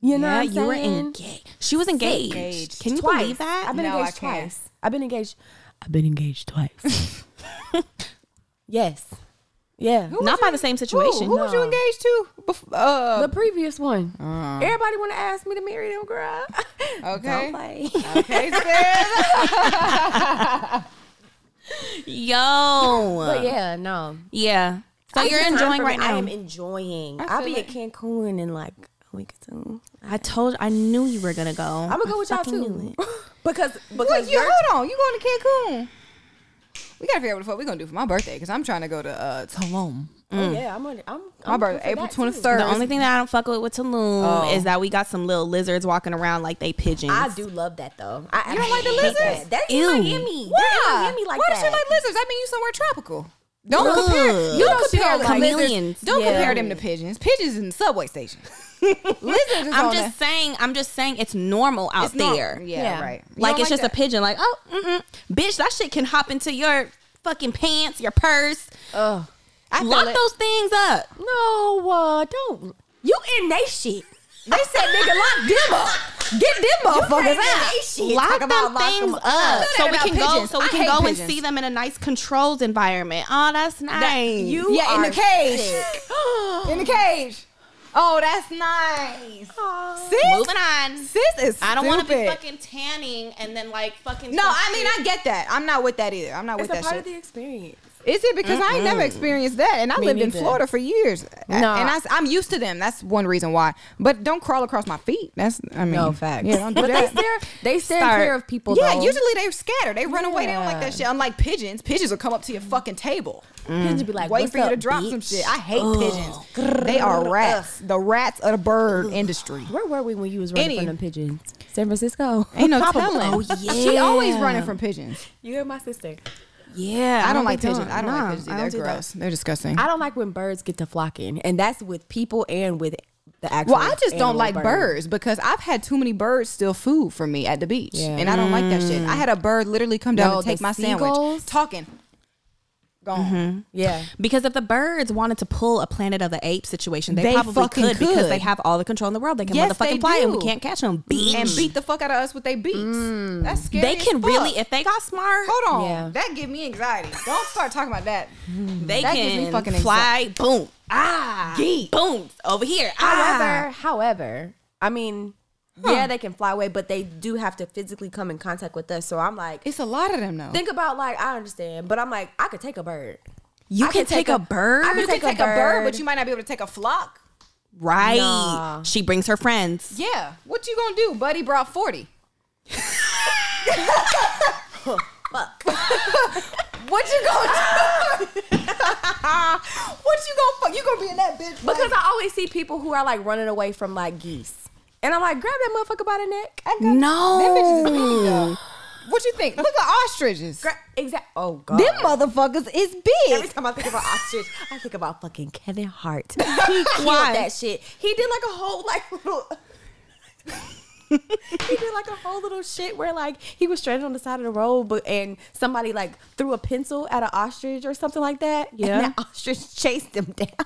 You know, yeah, you were engaged. She was engaged. engaged. Can you twice. believe that? I've been no, engaged twice. I've been engaged. I've been engaged twice. Yes. Yeah. Who Not by you, the same situation. Who, who no. was you engaged to? Bef uh, the previous one. Uh, Everybody want to ask me to marry them, girl. Okay. Okay, sis. Yo. But yeah, no. Yeah. So I you're enjoying right now. I am enjoying. I I'll be like at Cancun in like a week or two. I told you. I knew you were going to go. I'm going to go with y'all too. because, because you hold on. You going to Cancun. We gotta figure out what the fuck we're gonna do for my birthday because I'm trying to go to uh, Tulum. Oh, mm. yeah, I'm on I'm, I'm My birthday, April twenty-third. The only thing that I don't fuck with with Tulum oh. is that we got some little lizards walking around like they pigeons. I do love that though. I, you don't I like the lizards? That. That's Ew. Like Emmy. Why? Like Why does she like lizards? I mean, you somewhere tropical. Don't Ugh. compare. You don't compare like lizards. Don't yeah. compare them to pigeons. Pigeons in the subway station. Lizards. Is I'm just that. saying. I'm just saying. It's normal out it's there. Normal. Yeah, yeah, right. You like it's like just that. a pigeon. Like oh, mm-mm. bitch, that shit can hop into your fucking pants, your purse. Ugh. I Lock it. those things up. No, uh, don't. You in they shit. They said, nigga, lock them up. Get them motherfuckers out. Lock them about, things lock them up. So we can pigeons. go So we I can go pigeons. and see them in a nice controlled environment. Oh, that's nice. That, you yeah, in the cage. Sick. In the cage. Oh, that's nice. Oh. Sis? Moving on. Sis is stupid. I don't want to be fucking tanning and then like fucking... No, I mean, I get that. I'm not with that either. I'm not it's with that shit. It's a part of the experience. Is it? Because mm -mm. I ain't never experienced that. And I Me lived neither. in Florida for years. No. And I, I'm used to them. That's one reason why. But don't crawl across my feet. That's, I mean. No, fact. Yeah, don't do but that. They stare, they stare clear of people, Yeah, though. usually they scatter. They run yeah. away. They don't like that shit. Unlike pigeons. Pigeons will come up to your fucking table. Mm. Pigeons be like, waiting for you to drop bitch? some shit. I hate Ugh. pigeons. Grrr. They are rats. Ugh. The rats of the bird Ugh. industry. Where were we when you was running Any. from them pigeons? San Francisco? Ain't no telling. Oh, yeah. She always running from pigeons. You hear my sister. Yeah, I don't, I don't like pigeons. Done. I don't no, like pigeons. Either. Don't They're gross. That. They're disgusting. I don't like when birds get to flocking, and that's with people and with the actual. Well, I just don't like bird. birds because I've had too many birds steal food from me at the beach, yeah. and I don't mm. like that shit. I had a bird literally come down no, and take my seagulls? sandwich, talking. Gone. Mm-hmm. Yeah, because if the birds wanted to pull a Planet of the Apes situation, they, they probably could, could because they have all the control in the world. They can yes, motherfucking fly, do. and we can't catch them. Bitch. And beat the fuck out of us with their beaks. Mm. That's scary. They can fuck. really, if they got smart. Hold on, yeah. that give me anxiety. Don't start talking about that. They that can gives me fucking fly. Anxiety. Boom. Ah. Geek. Boom. Over here. However, ah. however, I mean. Huh. Yeah, they can fly away, but they do have to physically come in contact with us. So I'm like... It's a lot of them, though. Think about, like, I understand. But I'm like, I could take a bird. You can, can take, take a, a bird? I could take, take a, bird. a bird, but you might not be able to take a flock. Right. Nah. She brings her friends. Yeah. What you gonna do? Buddy brought forty. oh, fuck. What you gonna do? What you gonna fuck? You gonna be in that bitch? Because like, I always see people who are, like, running away from, like, geese. And I'm like, grab that motherfucker by the neck. I got no. That bitch is big, though. What you think? Look at ostriches. Gra exact. Oh, God. Them motherfuckers is big. Every time I think about ostrich, I think about fucking Kevin Hart. He killed Why? that shit. He did like a whole, like, little... he did like a whole little shit where like he was stranded on the side of the road, but and somebody like threw a pencil at an ostrich or something like that. Yeah. And that ostrich chased him down.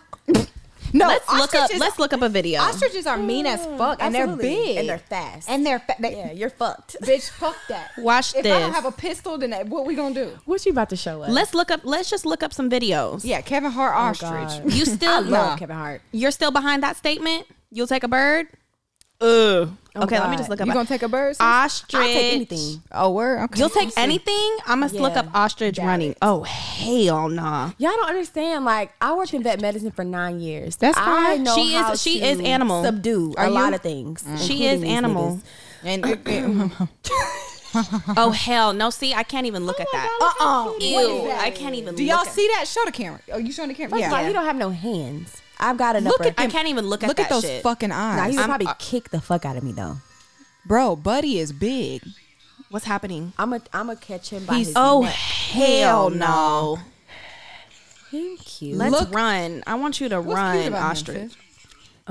No, let's look up. Let's look up a video. Ostriches are mean as fuck, and absolutely. they're big, and they're fast, and they're fa they, yeah. You're fucked, bitch. Fuck that. Watch if this. If I don't have a pistol, then that, what we gonna do? What you about to show us? Let's look up. Let's just look up some videos. Yeah, Kevin Hart ostrich. Oh, you still I love Kevin Hart. You're still behind that statement. You'll take a bird. Ugh. Oh okay, God. Let me just look up. You gonna take a bird? Sis? Ostrich. I'll take anything. Oh, word. Okay. You'll take Let's anything? I must yeah, look up ostrich running. It. Oh, hell nah. Y'all don't understand. Like, I worked in vet medicine for nine years. That's fine. I know she how is. She to is animal. Subdue Are a you? lot of things. Mm. She is animal. And oh hell no! See, I can't even look oh at that. God, uh uh. Ew! I can't even. Do y'all see that? Show the camera. Oh, you showing the camera? First of all, you don't have no hands. I've got enough. Look at, I can't even look at look that at those shit. fucking eyes. Nah, he would probably uh, kick the fuck out of me though. Bro, Buddy is big. What's happening? I'm a I'm a catch him by He's, his Oh neck. hell no. He cute. Let's look, run. I want you to What's run, ostrich.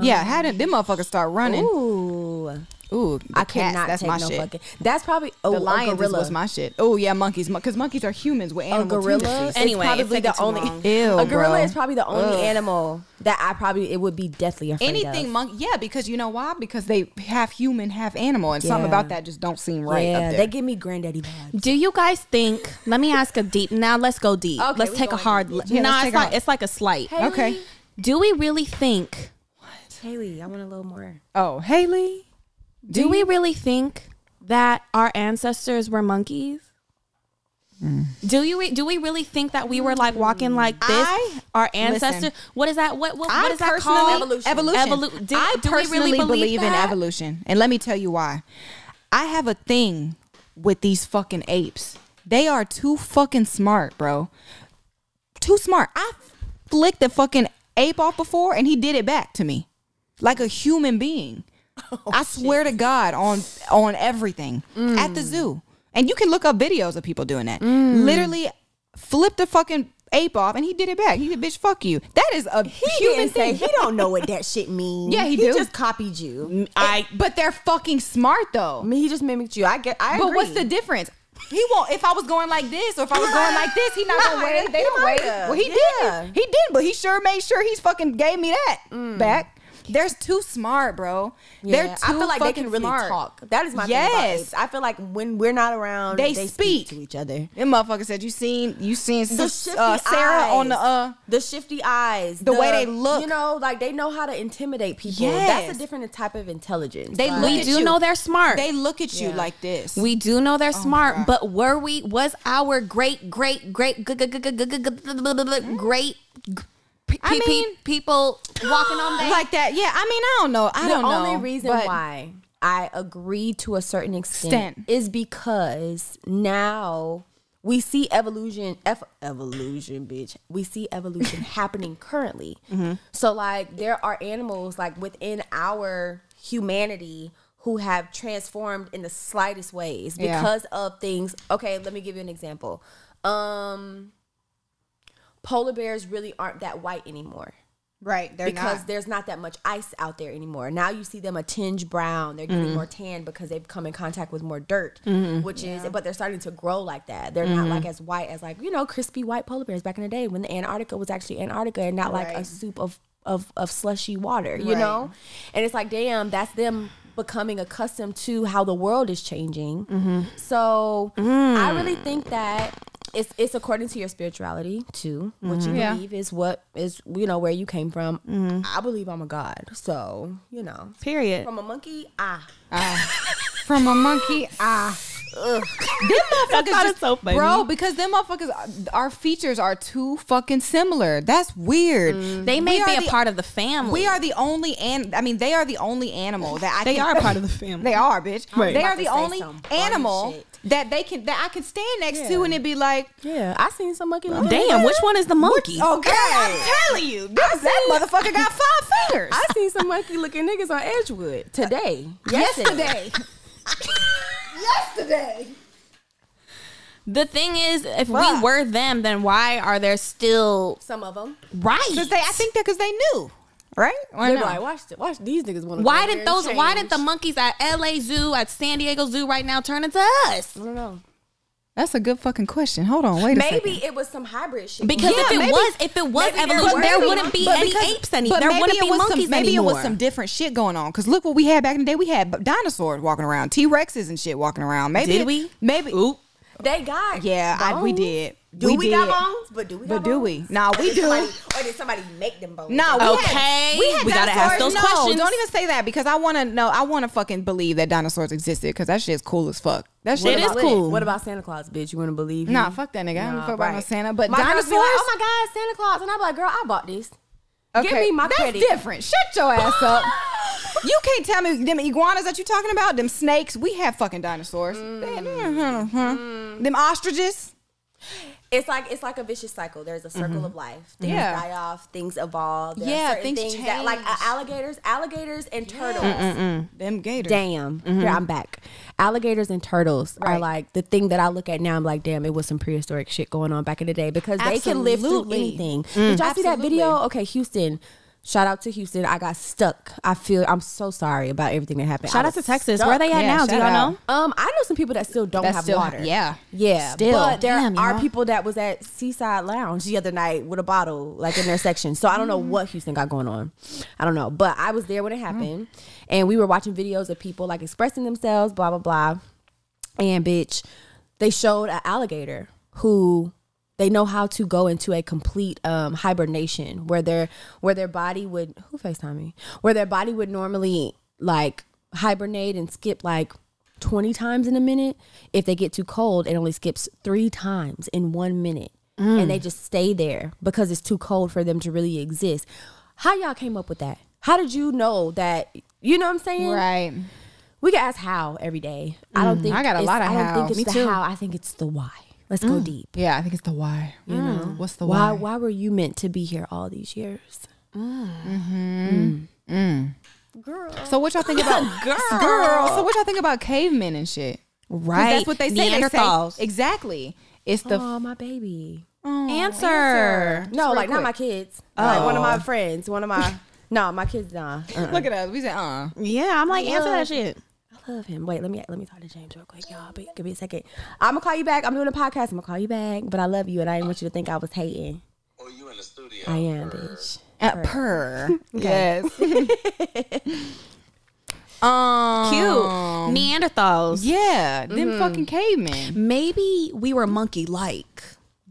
Him, yeah, had them motherfuckers start running. Ooh. Ooh, the I cats, cannot that's take my no shit. Fucking. That's probably oh, the lion was my shit. Oh yeah, monkeys, because monkeys are humans with animal a gorilla. Anyway, probably the only Ew, a gorilla bro. is probably the only Ugh. animal that I probably it would be deathly afraid anything of. monkey. Yeah, because you know why? Because they have human, half animal, and yeah. something about that just don't seem right. Yeah, up there. They give me granddaddy vibes. Do you guys think? Let me ask a deep. Now let's go deep. Okay, let's take a hard look. Yeah, no, it's like it's like a slight. Haley? Okay. Do we really think? What? Haley, I want a little more. Oh, Haley. Do, Do we really think that our ancestors were monkeys? Mm. Do you do we really think that we were like walking like this? I, our ancestors. Listen, what is that? What what, what is that called? Evolution. Evolution. Evolu do, I do personally we really believe, believe in evolution, and let me tell you why. I have a thing with these fucking apes. They are too fucking smart, bro. Too smart. I flicked the fucking ape off before, and he did it back to me, like a human being. Oh, I swear shit. to God on on everything mm. at the zoo, and you can look up videos of people doing that. Mm. Literally, flipped the fucking ape off, and he did it back. He said, "Bitch, fuck you." That is a he human thing. Say, he don't know what that shit means. Yeah, he, he do. just copied you. I. But they're fucking smart though. I mean, he just mimicked you. I get. I. But agree. What's the difference? He won't. If I was going like this, or if I was going like this, he not gonna wait. They don't wait. Well, he yeah. did. He did, but he sure made sure he's fucking gave me that mm. back. They're too smart, bro. Yeah. They're too I feel like they can really smart. talk. That is my yes. thing about apes. I feel like when we're not around, they, they speak. speak to each other. Them motherfucker said, "You seen, you seen the shifty uh, Sarah eyes. on the uh, the shifty eyes, the, the way they look. You know, like they know how to intimidate people. Yes. That's a different type of intelligence. They like, we at do you. know they're smart. They look at you yeah. like this. We do know they're oh smart, but were we? Was our great, great, great, great, great? I mean, people walking on that like that. Yeah, I mean, I don't know. I don't know. The only reason why I agree to a certain extent is because now we see evolution, F evolution, bitch. We see evolution happening currently. Mm-hmm. So, like, there are animals like within our humanity who have transformed in the slightest ways because yeah. of things. Okay, let me give you an example. Um. Polar bears really aren't that white anymore. Right, they're because not. there's not that much ice out there anymore. Now you see them a tinge brown. They're getting mm. more tan because they've come in contact with more dirt, mm. which yeah. is, but they're starting to grow like that. They're mm. not like as white as like, you know, crispy white polar bears back in the day when the Antarctica was actually Antarctica and not right. like a soup of, of, of slushy water, you right. know? And it's like, damn, that's them becoming accustomed to how the world is changing. Mm-hmm. So mm. I really think that It's it's according to your spirituality too. What mm-hmm. you believe yeah. is what is you know where you came from. Mm-hmm. I believe I'm a god, so you know. Period. From a monkey, ah, ah. From a monkey, ah. Ugh. Them motherfuckers just, so funny. Bro, because them motherfuckers, our features are too fucking similar. That's weird. Mm. They may be a the, part of the family. We are the only, and I mean, they are the only animal that I. They can, are a part of the family. They are, bitch. Right. They are the only animal shit. that they can that I can stand next yeah. to, and it'd be like, yeah, I seen some monkey. Oh, damn, yeah. which one is the monkey? Which, okay, girl, I'm telling you, this, that motherfucker got five fingers. I seen some monkey looking niggas on Edgewood today, yesterday. yesterday. Yesterday. The thing is, if what? we were them, then why are there still some of them? Right. Because they, I think that because they knew, right? Or no, no? I watched it. Watch these niggas. Want to why did those? Change. Why did the monkeys at L A Zoo, at San Diego Zoo, right now turn into us? I don't know. That's a good fucking question. Hold on, wait a maybe second. Maybe it was some hybrid shit. Because yeah, if it maybe, was, if it was evolution, there, there wouldn't be any because, apes anymore. There wouldn't be monkeys some, maybe anymore. It was some different shit going on. Because look what we had back in the day. We had dinosaurs walking around, T Rexes and shit walking around. Maybe did we? Maybe Oop. they got yeah, bones. I, we did. Do we, we did. got bones? But do we? Got but do we? Bones? Nah, we did do. Somebody, or did somebody make them bones? No, nah, okay. Had, we, had we gotta ask those no, questions. Don't even say that because I want to know. I want to fucking believe that dinosaurs existed because that shit is cool as fuck. That shit is cool. What about Santa Claus, bitch? You wouldn't believe me? Nah, fuck that nigga. Nah, I don't fuck right. about no Santa. But my dinosaurs. Like, oh my God, Santa Claus, and I'm like, girl, I bought this. Okay, give me my that's credit. That's different. Shut your ass up. You can't tell me them iguanas that you talking about, them snakes. We have fucking dinosaurs. Mm. Mm. Them ostriches. It's like it's like a vicious cycle. There's a circle mm-hmm. of life. Things yeah. die off. Things evolve. There yeah, are things, things change. That, like uh, alligators, alligators and turtles. Yeah. Mm-mm-mm. Them gators. Damn. Mm-hmm. Here, I'm back. Alligators and turtles right. are like the thing that I look at now. I'm like, damn, it was some prehistoric shit going on back in the day because Absolutely. they can live through anything. Mm. Did y'all see that video? Okay, Houston. Shout out to Houston. I got stuck. I feel I'm so sorry about everything that happened. Shout out to Texas. Stuck. Where are they at yeah, now? Do y'all know? Um, I know some people that still don't that have still, water. Yeah. Yeah. Still. But there Damn, are y'all. people that was at Seaside Lounge the other night with a bottle like in their section. So I don't know what Houston got going on. I don't know. But I was there when it happened. Mm. And we were watching videos of people like expressing themselves, blah, blah, blah. And bitch, they showed an alligator who... They know how to go into a complete um, hibernation where their where their body would who FaceTime me where their body would normally like hibernate and skip like twenty times in a minute. If they get too cold, it only skips three times in one minute, mm. and they just stay there because it's too cold for them to really exist. How y'all came up with that? How did you know that? You know what I'm saying? Right. We can ask how every day. Mm. I don't think I got a lot of I don't how. think it's me the too. how. I think it's the why. Let's mm. go deep. Yeah, I think it's the why. You mm. know, what's the why? Why? Why were you meant to be here all these years? Mm. Mm-hmm. Mm. Mm. Girl. So what y'all think about girl? Girl. So what y'all think about cavemen and shit? Right. That's what they say. Neanderthals. They say, exactly. It's the oh my baby. Oh, answer. answer. No, like quick. not my kids. Oh. Like one of my friends. One of my no, my kids. Nah. Uh-uh. Look at us. We said uh. Yeah, I'm like I answer that shit. Love him. Wait, let me let me talk to James real quick, y'all. Give me a second. I'm gonna call you back. I'm doing a podcast. I'm gonna call you back. But I love you, and I didn't want you to think I was hating. Oh, you in the studio? I am, purr. bitch. At purr. purr. Yes. um, Cute Neanderthals. Yeah, them mm-hmm. fucking cavemen. Maybe we were monkey-like.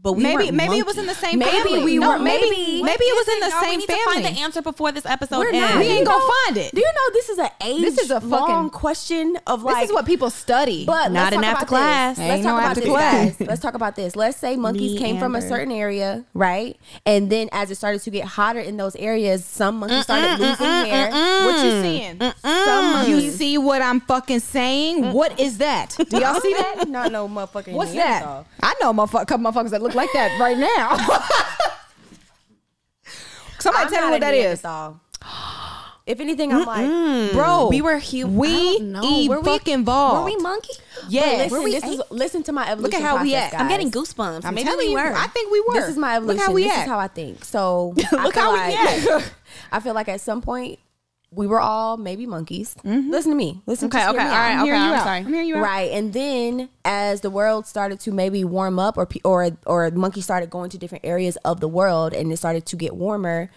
But we maybe maybe monkey. it was in the same maybe family. We no, were, maybe maybe, maybe it was in the y'all? same we need family. To find the answer before this episode We're ends. Not. We ain't gonna find it. Do you know this is an age? This is a fucking long question of like this is what people study. But not in after class. Let's talk about this. Class. Let's talk about this. Let's say monkeys came from a certain area, right? And then as it started to get hotter in those areas, some monkeys started mm-mm, losing mm-mm, hair. Mm-mm, what you seeing? Mm-mm. Some monkeys. You see what I'm fucking saying? Mm-mm. What is that? Do y'all see that? Not no motherfucking. What's that? I know a couple motherfuckers that look like that right now. Somebody I'm tell me what that is. If anything, I'm Mm-mm. like, bro, we were human. We eat were fucking we, ball. Were we monkey? Yeah. Listen, this is, listen to my evolution. Look at how process, we act. Guys. I'm getting goosebumps. I mean, we you, were. I think we were. This is my evolution. Look how we this act. Is how I think. So look I how we like, act. I feel like at some point we were all maybe monkeys. Mm-hmm. Listen to me. Listen. Okay. Okay. All right. I'm okay. I'm out. sorry. I'm hearing you out. Right. And then as the world started to maybe warm up, or or or monkeys started going to different areas of the world, and it started to get warmer,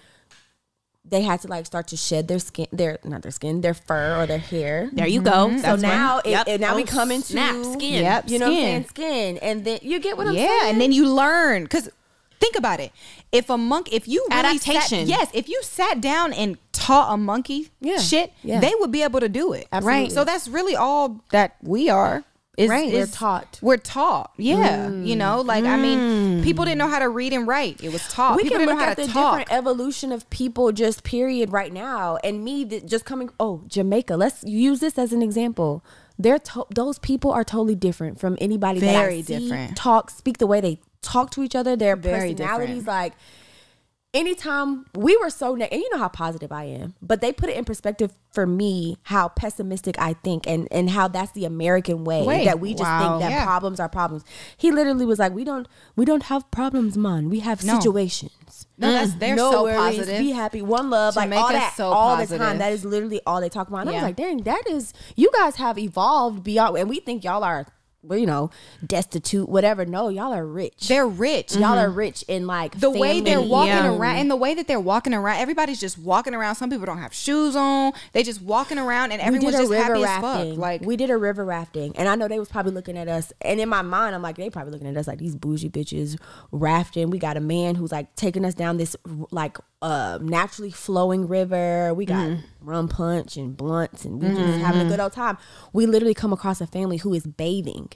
they had to like start to shed their skin, their not their skin, their fur or their hair. There you go. Mm-hmm. So That's now it, yep. it now oh, we come into snap, skin. Yep. You know, skin. What I'm saying? Skin, and then you get what I'm yeah, saying. Yeah. And then you learn because. Think about it. If a monk, if you really adaptation, sat, yes, if you sat down and taught a monkey yeah. shit, yeah. they would be able to do it. Absolutely. Right. So that's really all that we are. Is, right. is, we're taught. We're taught. Yeah. Mm. You know, like mm. I mean, people didn't know how to read and write. It was taught. We people can look at the talk. different evolution of people, just period, right now. And me, just coming. Oh, Jamaica. Let's use this as an example. They're to those people are totally different from anybody. Very that I different. See, talk, speak the way they. talk to each other, their Very personalities different. Like anytime we were so and you know how positive I am, but they put it in perspective for me how pessimistic I think and and how that's the American way Wait, that we just wow. think that yeah. problems are problems. He literally was like, we don't we don't have problems, man, we have no. situations. No, that's they're no so worries, positive. Be happy, one love, Jamaica's like all that, so all positive. the time. That is literally all they talk about. And yeah. I was like, dang, that is you guys have evolved beyond, and we think y'all are. Well, you know, destitute, whatever. No, y'all are rich. They're rich. Mm-hmm. Y'all are rich in like the way they're walking yeah. around, and the way that they're walking around. Everybody's just walking around. Some people don't have shoes on. They just walking around, and everyone's just happy rafting. as fuck. Like we did a river rafting, and I know they was probably looking at us. And in my mind, I'm like, they probably looking at us like these bougie bitches rafting. We got a man who's like taking us down this like uh, naturally flowing river. We got. Mm-hmm. rum punch and blunts, and we just mm-hmm. having a good old time. We literally come across a family who is bathing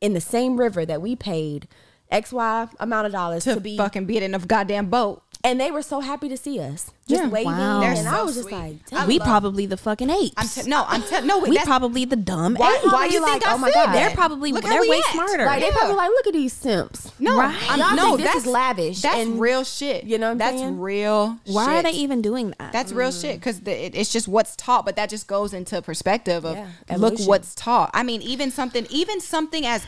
in the same river that we paid X Y amount of dollars to, to be fucking be in a goddamn boat, and they were so happy to see us just yeah. waving. Wow. And so I was just sweet. like, we probably the fucking apes. I'm no, I'm no, wait, we probably the dumb. Why, apes. why you like? Oh my god, they're probably look they're way at. smarter. Like yeah. they probably like, look at these simps. No, right? I'm, no, this that's is lavish. That's and real shit. You know, what I'm that's saying? real. Why shit. are they even doing that? That's mm. real shit because it, it's just what's taught. But that just goes into perspective of yeah. look what's taught. I mean, even something, even something as.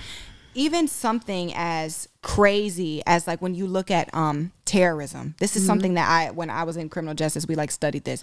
Even something as crazy as like when you look at um terrorism. This is mm-hmm. something that I when I was in criminal justice, we like studied this.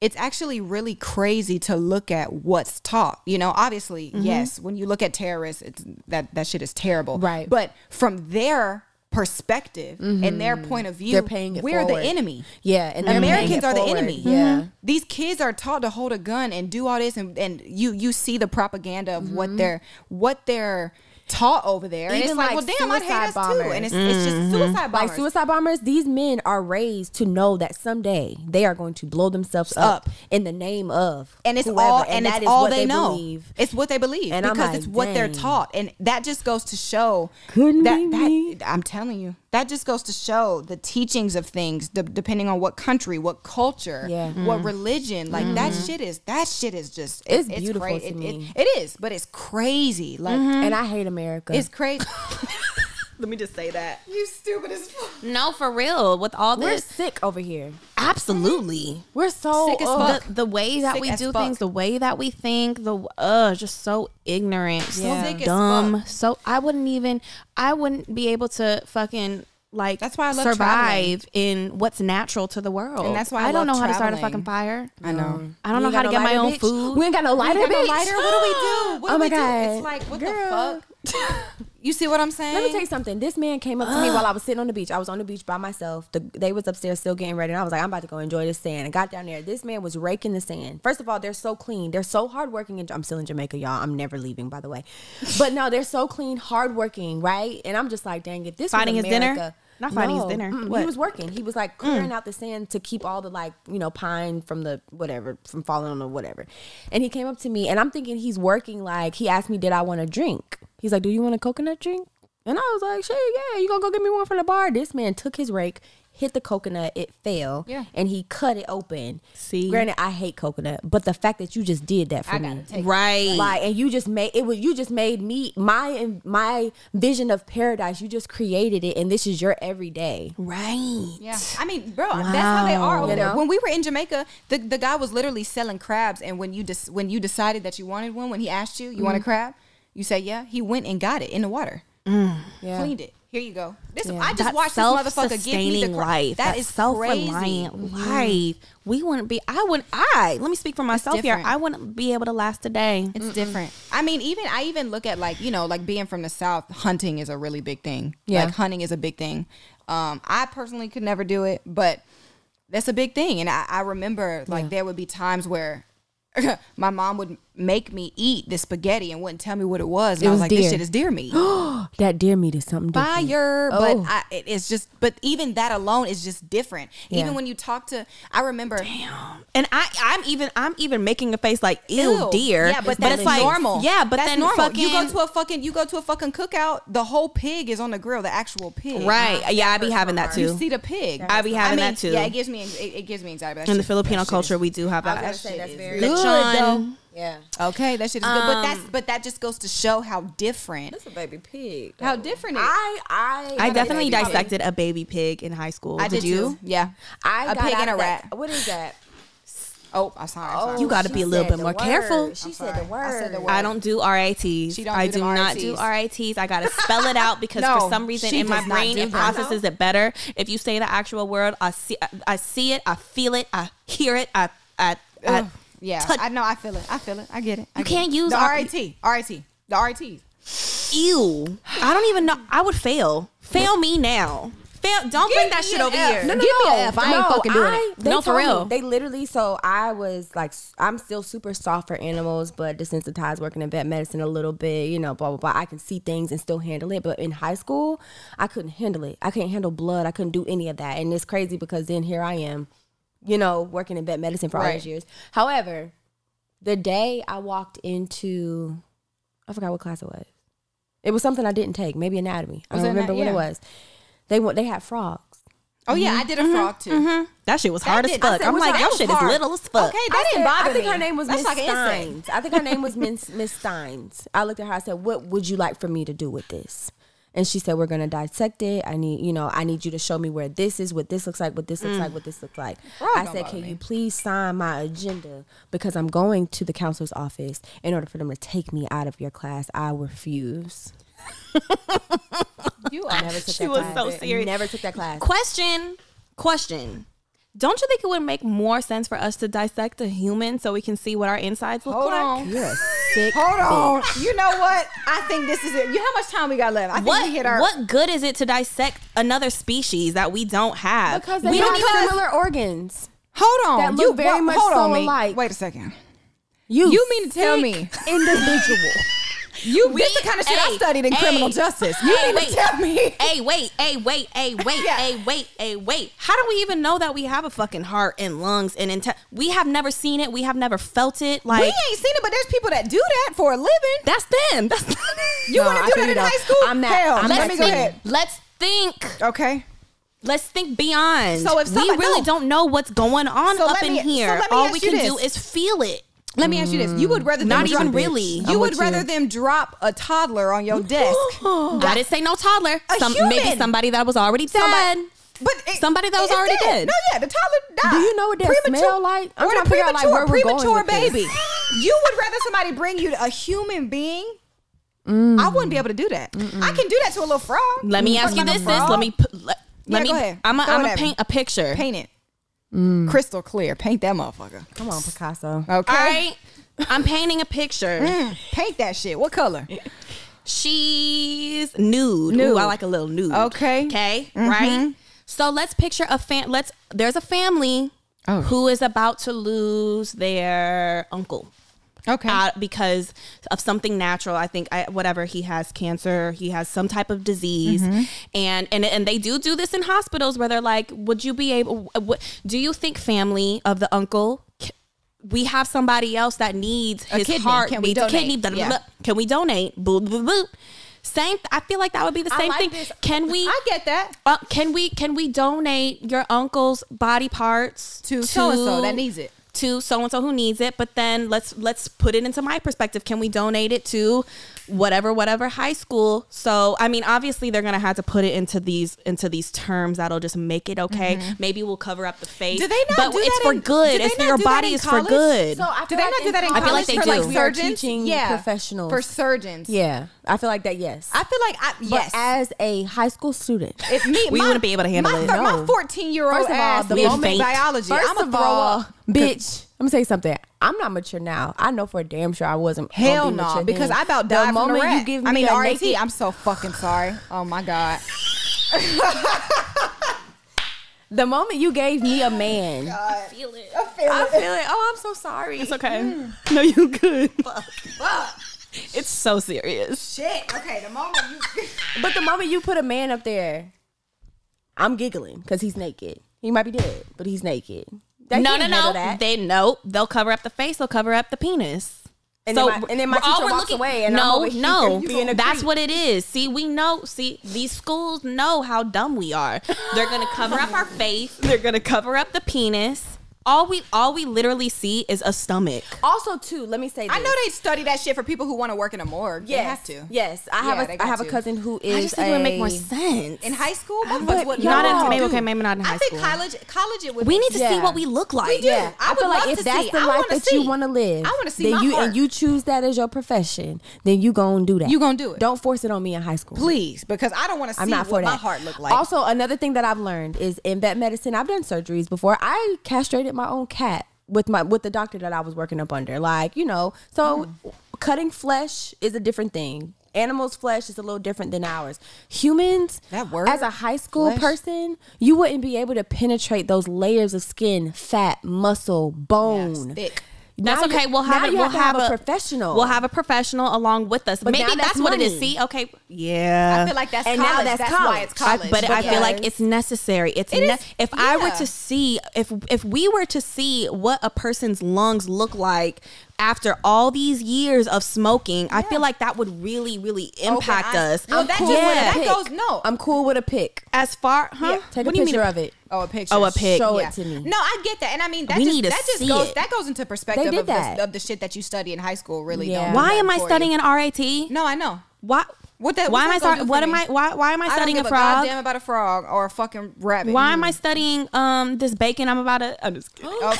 It's actually really crazy to look at what's taught. You know, obviously, mm-hmm. yes, when you look at terrorists, it's that that shit is terrible. Right. But from their perspective mm-hmm. and their point of view, they're paying it we're forward. the enemy. Yeah. And Americans are forward. the enemy. Yeah. Mm-hmm. These kids are taught to hold a gun and do all this, and, and you you see the propaganda of mm-hmm. what they're what they're taught over there. Even and it's like, like well, damn, I hate us bombers. too. And it's, mm-hmm. it's just suicide bombers. Like suicide bombers, these men are raised to know that someday they are going to blow themselves up, up in the name of and it's whoever. all and, and it's that is all what they, they know. Believe. It's what they believe and because like, it's what dang. they're taught, and that just goes to show Couldn't that, that I'm telling you that just goes to show the teachings of things de depending on what country, what culture, yeah. mm-hmm. what religion. Like mm-hmm. that shit is that shit is just it's, it's beautiful. It's to me. It, it, it is, but it's crazy. Like, mm-hmm. and I hate them. America. It's crazy. Let me just say that. You stupid as fuck. No, for real. With all this. We're sick over here. Absolutely. We're so sick as fuck. The, the way that sick we do fuck. things, the way that we think, the uh, just so ignorant, yeah. so sick dumb. As so I wouldn't even, I wouldn't be able to fucking like that's why I love survive traveling. in what's natural to the world. And that's why I, I don't know traveling. how to start a fucking fire. I know. I don't you know how to no get my own bitch. food. We ain't got no lighter, we ain't got no lighter. What do we do? What oh do my we God. do? It's like, what Girl. the fuck? You see what I'm saying? Let me tell you something. This man came up to me while I was sitting on the beach. I was on the beach by myself. The, they was upstairs still getting ready. And I was like, I'm about to go enjoy the sand. And got down there. This man was raking the sand. First of all, they're so clean. They're so hardworking. And I'm still in Jamaica, y'all. I'm never leaving, by the way. But no, they're so clean, hardworking, right? And I'm just like, dang it. This Finding was America. His dinner? Not finding no. his dinner. Mm-hmm. He was working. He was like clearing mm. out the sand to keep all the like, you know, pine from the whatever, from falling on the whatever. And he came up to me and I'm thinking he's working like, he asked me, did I want a drink? He's like, do you want a coconut drink? And I was like, shit, yeah, you gonna go get me one from the bar? This man took his rake, hit the coconut, it fell, yeah. and he cut it open. See, granted, I hate coconut, but the fact that you just did that for I me, right? Like, and you just made it was you just made me my my vision of paradise. You just created it, and this is your everyday, right? Yeah, I mean, bro, wow. that's how they are. You know? When we were in Jamaica, the the guy was literally selling crabs, and when you dis when you decided that you wanted one, when he asked you, you mm-hmm. want a crab? You say, yeah, he went and got it in the water. Mm. Yeah. Cleaned it. Here you go. This yeah. I just that watched this motherfucker give me the life. That, that is self-reliant crazy. life. We wouldn't be. I wouldn't. I let me speak for myself here. I wouldn't be able to last a day. It's Mm-mm. different. I mean, even I even look at like you know, like being from the South, hunting is a really big thing. Yeah, like hunting is a big thing. Um, I personally could never do it, but that's a big thing. And I, I remember like yeah. there would be times where my mom would make me eat this spaghetti and wouldn't tell me what it was. And it I was, was like, deer. this shit is deer meat. That deer meat is something different. Fire. Oh. But I, it, it's just, but even that alone is just different. Yeah. Even when you talk to, I remember. Damn. And I, I'm even, I'm even making a face like, ew, deer. Yeah, but, but that's it's like, normal. Yeah, but that's then normal. Fucking, you go to a fucking, you go to a fucking cookout, the whole pig is on the grill, the actual pig. Right. Not yeah, I be having that too. You see the pig. That I be having I mean, that too. Yeah, it gives me, it, it gives me anxiety. That in shit, the Filipino culture, is, we do have that. I was that shit that's very good. John. Yeah. Okay, that shit is um, good, but that's but that just goes to show how different. That's a baby pig. How different it is. I I I definitely dissected a baby pig in high school. I did, did you? Too. Yeah. I a got pig and a rat. That, what is that? Oh, I'm sorry. I'm sorry. You got to be a little bit more word. careful. She said the, word. I said the word. I don't do R I Ts. She don't I do, do not do R I Ts. I got to spell it out because no, for some reason in my brain it processes it better. If you say the actual word, I see I, I see it, I feel it, I hear it, I I I Yeah, Touch. I know. I feel it. I feel it. I get it. I you get can't it. use the R I T. R I T. The R I Ts. Ew. I don't even know. I would fail. Fail me now. Fail. Don't Give bring that shit over F. here. No, no, Give no. Me an F. I no, ain't fucking doing I, it. No, for real. Me, they literally. So I was like, I'm still super soft for animals, but desensitized working in vet medicine a little bit. You know, blah blah blah. I can see things and still handle it. But in high school, I couldn't handle it. I couldn't handle blood. I couldn't do any of that. And it's crazy because then here I am, you know, working in vet medicine for right. all these years. However, the day I walked into, I forgot what class it was. It was something I didn't take, maybe anatomy. I was don't remember that, yeah. what it was. They they had frogs. Oh, mm-hmm. yeah, I did a frog, too. Mm-hmm. That shit was that hard did, as fuck. Said, I'm like, your shit hard. is little as fuck. Okay, that I didn't bother I think me. her name was Miss like Steins. I think her name was Miss Steins. I looked at her, I said, what would you like for me to do with this? And she said, we're going to dissect it. I need, you know, I need you to show me where this is, what this looks like, what this looks mm. like, what this looks like. I said, can me. you please sign my agenda? Because I'm going to the counselor's office in order for them to take me out of your class. I refuse. You are. Never took she that was class. So serious. Never took that class. Question. Question. Don't you think it would make more sense for us to dissect a human so we can see what our insides look Hold like? On. Yes. Sick Hold bitch. On. You know what? I think this is it. You, how much time we got left? I think what, we hit our. What good is it to dissect another species that we don't have? Because they we have don't similar have... organs. Hold on. That look you very much so me. Alike. Wait a second. You, you mean to tell me individual? You we, this the kind of shit ay, I studied in ay, criminal justice. You ay, mean wait, to tell me? Hey, wait, hey, wait, hey, wait, hey, wait, hey, wait. How do we even know that we have a fucking heart and lungs and inte we have never seen it. We have never felt it. Like we ain't seen it, but there's people that do that for a living. That's them. That's them. You no, want to do that in high school? I'm not. Hell, I'm let not me go ahead. Let's think. Okay. Let's think beyond. So if somebody, we really no. don't know what's going on so up in me, here, so all we can this. do is feel it. Let me ask you this. You would rather them not even really. You would rather you. them drop a toddler on your desk. I didn't say no toddler. Some, maybe somebody that was already dead. Somebody, but it, somebody that was already dead. dead. No, yeah, the toddler died. Do you know what that premature, smell like? I'm or the premature, out, like, where premature we're going baby. You would rather somebody bring you a human being? Mm. I wouldn't be able to do that. Mm-mm. I can do that to a little frog. Let me ask you this, sis. Let me. Let, yeah, let me. Go ahead. I'm gonna paint a picture. Paint it. Mm. Crystal clear. Paint that motherfucker. Come on, Picasso. Okay. All right. I'm painting a picture. Mm, paint that shit. What color? She's nude. Nude. Ooh, I like a little nude. Okay. Okay. Mm-hmm. Right. So let's picture a fam. Let's. There's a family oh. who is about to lose their uncle. Okay. Uh, because of something natural, I think. I, whatever he has, cancer. He has some type of disease, mm-hmm. and and and they do do this in hospitals where they're like, "Would you be able? What, do you think family of the uncle? We have somebody else that needs a his kidney. heart. Can we donate? Kidney, blah, blah, yeah. blah. Can we donate? Blah, blah, blah. Same. I feel like that would be the same I like thing. This. Can we? I get that. Uh, can we? Can we donate your uncle's body parts to, to so and so that needs it? To so-and-so who needs it, but then let's let's put it into my perspective. Can we donate it to whatever, whatever high school? So, I mean, obviously they're going to have to put it into these into these terms that'll just make it okay. Mm-hmm. Maybe we'll cover up the face. Do they not but do it's that for in, good. It's for your body is for good. So I do they like not do that in college? I feel like they for do. Like we are teaching yeah. professionals. For surgeons. Yeah. I feel like that, yes. I feel like, I, yes. But as a high school student. If me, we my, wouldn't be able to handle my, it. No. My fourteen-year-old ass, the moment biology, I'm a throw up. Bitch, I'm gonna tell you something. I'm not mature now. I know for damn sure I wasn't. Hell be no, because then. I about died the from moment the rat. You give me I mean, a R A T. Naked... I'm so fucking sorry. Oh my god. The moment you gave me a man, god. I feel it. I feel it. I feel it. Oh, I'm so sorry. It's okay. Mm. No, you good. Fuck. Fuck. It's so serious. Shit. Okay. The moment you. But the moment you put a man up there, I'm giggling because he's naked. He might be dead, but he's naked. They no, no, no. That. They no. They'll cover up the face. They'll cover up the penis. And so then my, and then my teacher walks looking, away. And no, I'm no. Being a that's creep. What it is. See, we know. See, these schools know how dumb we are. They're gonna cover up our face. They're gonna cover up the penis. All we, all we literally see is a stomach. Also, too, let me say this. I know they study that shit for people who want to work in a morgue. Yes. They have to. Yes. I have yeah, a, I have to. a cousin who is I just think a, it would make more sense. In high school? But would, not in, maybe, okay, maybe not in I high school. I think college, college it would We need to yeah. see what we look like. We do. Yeah. I, I feel like if that's see. the life that see. you want to live, I want to see then my you, heart. And you choose that as your profession, then you going to do that. You going to do it. Don't force it on me in high school. Please, because I don't want to see what my heart look like. Also, another thing that I've learned is in vet medicine, I've done surgeries before. I castrated my own cat with my with the doctor that I was working up under, like, you know, so mm. cutting flesh is a different thing. Animals' flesh is a little different than ours. Humans, that word, as a high school flesh. person, you wouldn't be able to penetrate those layers of skin, fat, muscle, bone. Yes, thick. That's now okay. You, we'll have, it, we'll have, have, have a, a professional. We'll have a professional along with us. But maybe that's, that's what it is. See, okay, yeah. I feel like that's and college. Now that's, that's college. Why it's college. I, but I feel like it's necessary. It's it ne is, if yeah. I were to see if if we were to see what a person's lungs look like after all these years of smoking, yeah. I feel like that would really, really impact okay, I, us. Well, that cool just yeah. that goes no. I'm cool with a pic. As far, huh? Yeah. Take what a do picture you mean? of it. Oh, a picture. Oh, a pic. Show yeah. it to me. No, I get that, and I mean that. We just, need to that just see goes, it. That goes into perspective of the, of the shit that you study in high school. Really, yeah. Why am I studying you. an R A T? No, I know. Why? What that? Why am I? Start, what am I? Why? Why am I studying I don't give a frog? Goddamn about a frog or a fucking rabbit. Why am I studying um this bacon? I'm about to. I'm just kidding. Okay, no real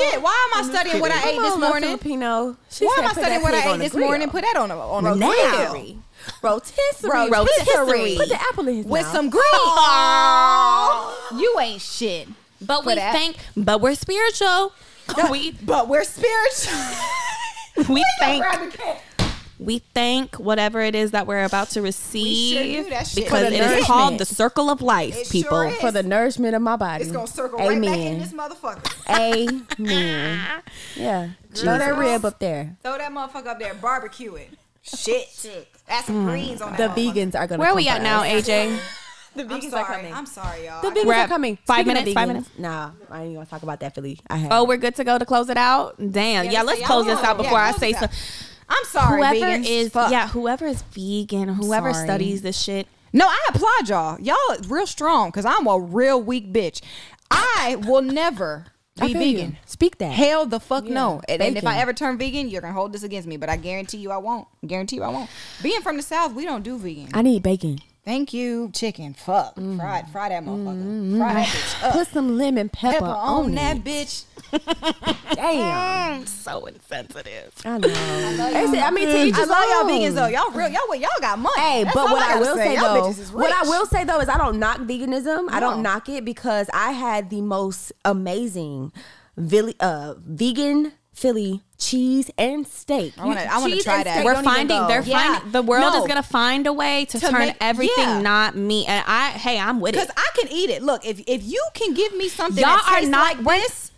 shit. Why am I studying what I ate this morning? Filipino. Why am I studying what I ate this morning? Put that on a on a grill. rotisserie, rotisserie. Put the apple in his with mouth. Some green. Aww. You ain't shit. But we thank. But we're spiritual. No, we. But we're spiritual. we thank. We thank whatever it is that we're about to receive, sure, because it is called the circle of life, it people. Sure for the nourishment of my body. It's going to circle Amen. Right back in this motherfucker. Amen. Yeah. Jesus. Throw that rib up there. Throw that motherfucker up there. Barbecue it. Shit. Shit. That's some mm. greens on that. The vegans are going to Where are we at now, A J? The vegans I'm sorry. Are coming. I'm sorry, y'all. The vegans we're are coming. Five Speaking minutes. Vegans, five minutes. Nah, I ain't gonna talk about that, Philly. I have. Oh, we're good to go to close it out. Damn. Yeah, yeah let's, let's close this out before yeah, I say something. I'm sorry. Whoever is fuck. yeah, whoever is vegan, whoever studies this shit. No, I applaud y'all. Y'all real strong because I'm a real weak bitch. I will never be vegan. You. Speak that. Hell the fuck yeah. no. And, and if I ever turn vegan, you're gonna hold this against me. But I guarantee you, I won't. Guarantee you, I won't. Being from the South, we don't do vegan. I need bacon. Thank you, chicken. Fuck, mm. fried, fry that motherfucker. Mm. Fry that bitch up. Put some lemon pepper, pepper on, on that bitch. Damn, so insensitive. I know. I, know I mean, to each I love y'all vegans though. Y'all real. Y'all y'all got money. Hey, That's but what I, I will say, say though, what I will say though is I don't knock veganism. No. I don't knock it because I had the most amazing, uh, vegan. Philly cheese and steak. I want to try that. We're finding, they're yeah. finding, the world no. is gonna find a way to, to turn make, everything yeah. not meat. And I, hey, I'm with it because I can eat it. Look, if if you can give me something y'all that tastes are not like this,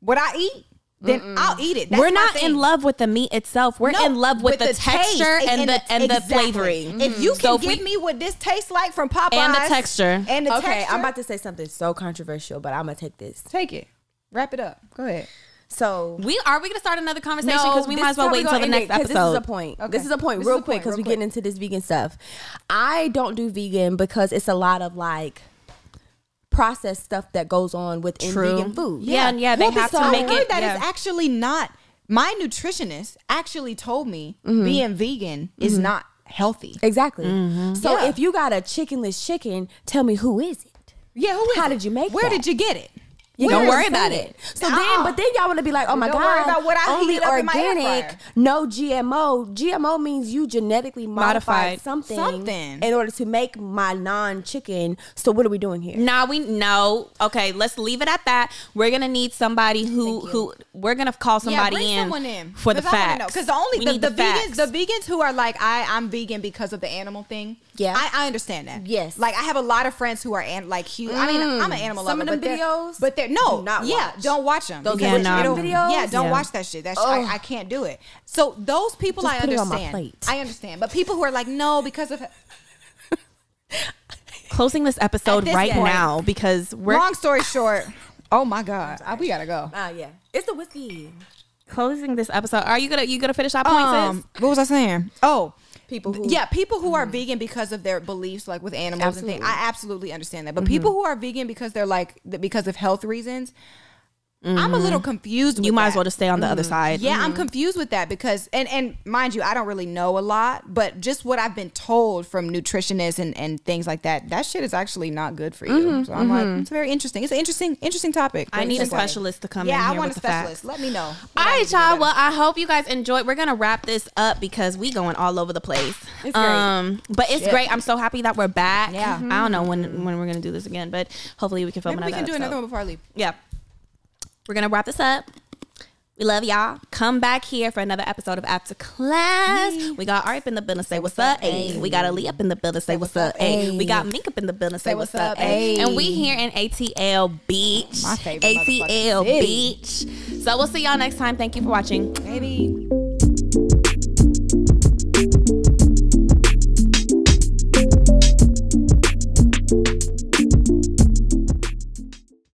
what I eat, then mm-mm. I'll eat it. That's we're not thing. In love with the meat itself. We're no, in love with, with the, the texture and, and the and exactly. the flavoring. Mm-hmm. If you can so give we, me what this tastes like from Popeyes and the texture and the okay, texture. I'm about to say something so controversial, but I'm gonna take this. Take it. Wrap it up. Go ahead. So we are we gonna start another conversation because no, we might as well wait until the next episode. This is a point. Okay. This is a point this real a quick because we get into this vegan stuff. I don't do vegan because it's a lot of like processed stuff that goes on within True. Vegan food. Yeah, yeah, and yeah they well, have to make I heard it. That yeah. is actually not. My nutritionist actually told me mm-hmm. being vegan mm-hmm. is not healthy. Exactly. Mm-hmm. So yeah. if you got a chickenless chicken, tell me who is it? Yeah, who is How it? Did you make it? Where that? Did you get it? You don't worry about it. So uh-uh. then, but then y'all want to be like, oh my don't God, about what I only organic, no G M O. G M O means you genetically modified, modified something, something in order to make my non-chicken. So what are we doing here? Nah, we know. Okay, let's leave it at that. We're going to need somebody who, who we're going to call somebody yeah, in, in for the facts. Because the only, the, the, the, facts. Vegans, the vegans who are like, I, I'm vegan because of the animal thing. Yeah. I, I understand that. Yes. Like I have a lot of friends who are an, like huge. Mm. I mean, I'm an animal lover. Some of the videos. But they're, no, do not yeah, watch. Don't watch them. Those yeah, no. videos? Yeah, don't yeah. watch that shit. That shit, I, I can't do it. So those people Just I understand. I understand. But people who are like, no, because of... Closing this episode this right point, now because we're... Long story short. Oh my God. I, we gotta go. Oh uh, yeah. It's the whiskey. Closing this episode. Are you gonna, you gonna finish our points? Um, what was I saying? Oh. People who, yeah, people who mm-hmm. are vegan because of their beliefs, like with animals absolutely. And things. I absolutely understand that. But mm-hmm. people who are vegan because they're like, because of health reasons, mm-hmm. I'm a little confused with You might that. As well just stay on the mm-hmm. other side. Yeah, mm-hmm. I'm confused with that because, and, and mind you, I don't really know a lot, but just what I've been told from nutritionists and, and things like that, that shit is actually not good for you. Mm-hmm. So I'm mm-hmm. like, it's very interesting. It's an interesting, interesting topic. I need a specialist to come yeah, in Yeah, I want a specialist. Facts. Let me know. All right, y'all. Well, I hope you guys enjoyed. We're going to wrap this up because we going all over the place. It's um, great. But it's shit. Great. I'm so happy that we're back. Yeah. Mm-hmm. I don't know when, when we're going to do this again, but hopefully we can film Maybe another we can do episode. Another one before I leave. Yeah. We're going to wrap this up. We love y'all. Come back here for another episode of After Class. Hey. We got Arif in the building. Say what's up, ay. We got Ali up in the building. Say what's up, ay. We got Mink up in the building. Say what's up, ay. And we here in A T L Beach. My favorite A T L Beach. So we'll see y'all next time. Thank you for watching. Baby.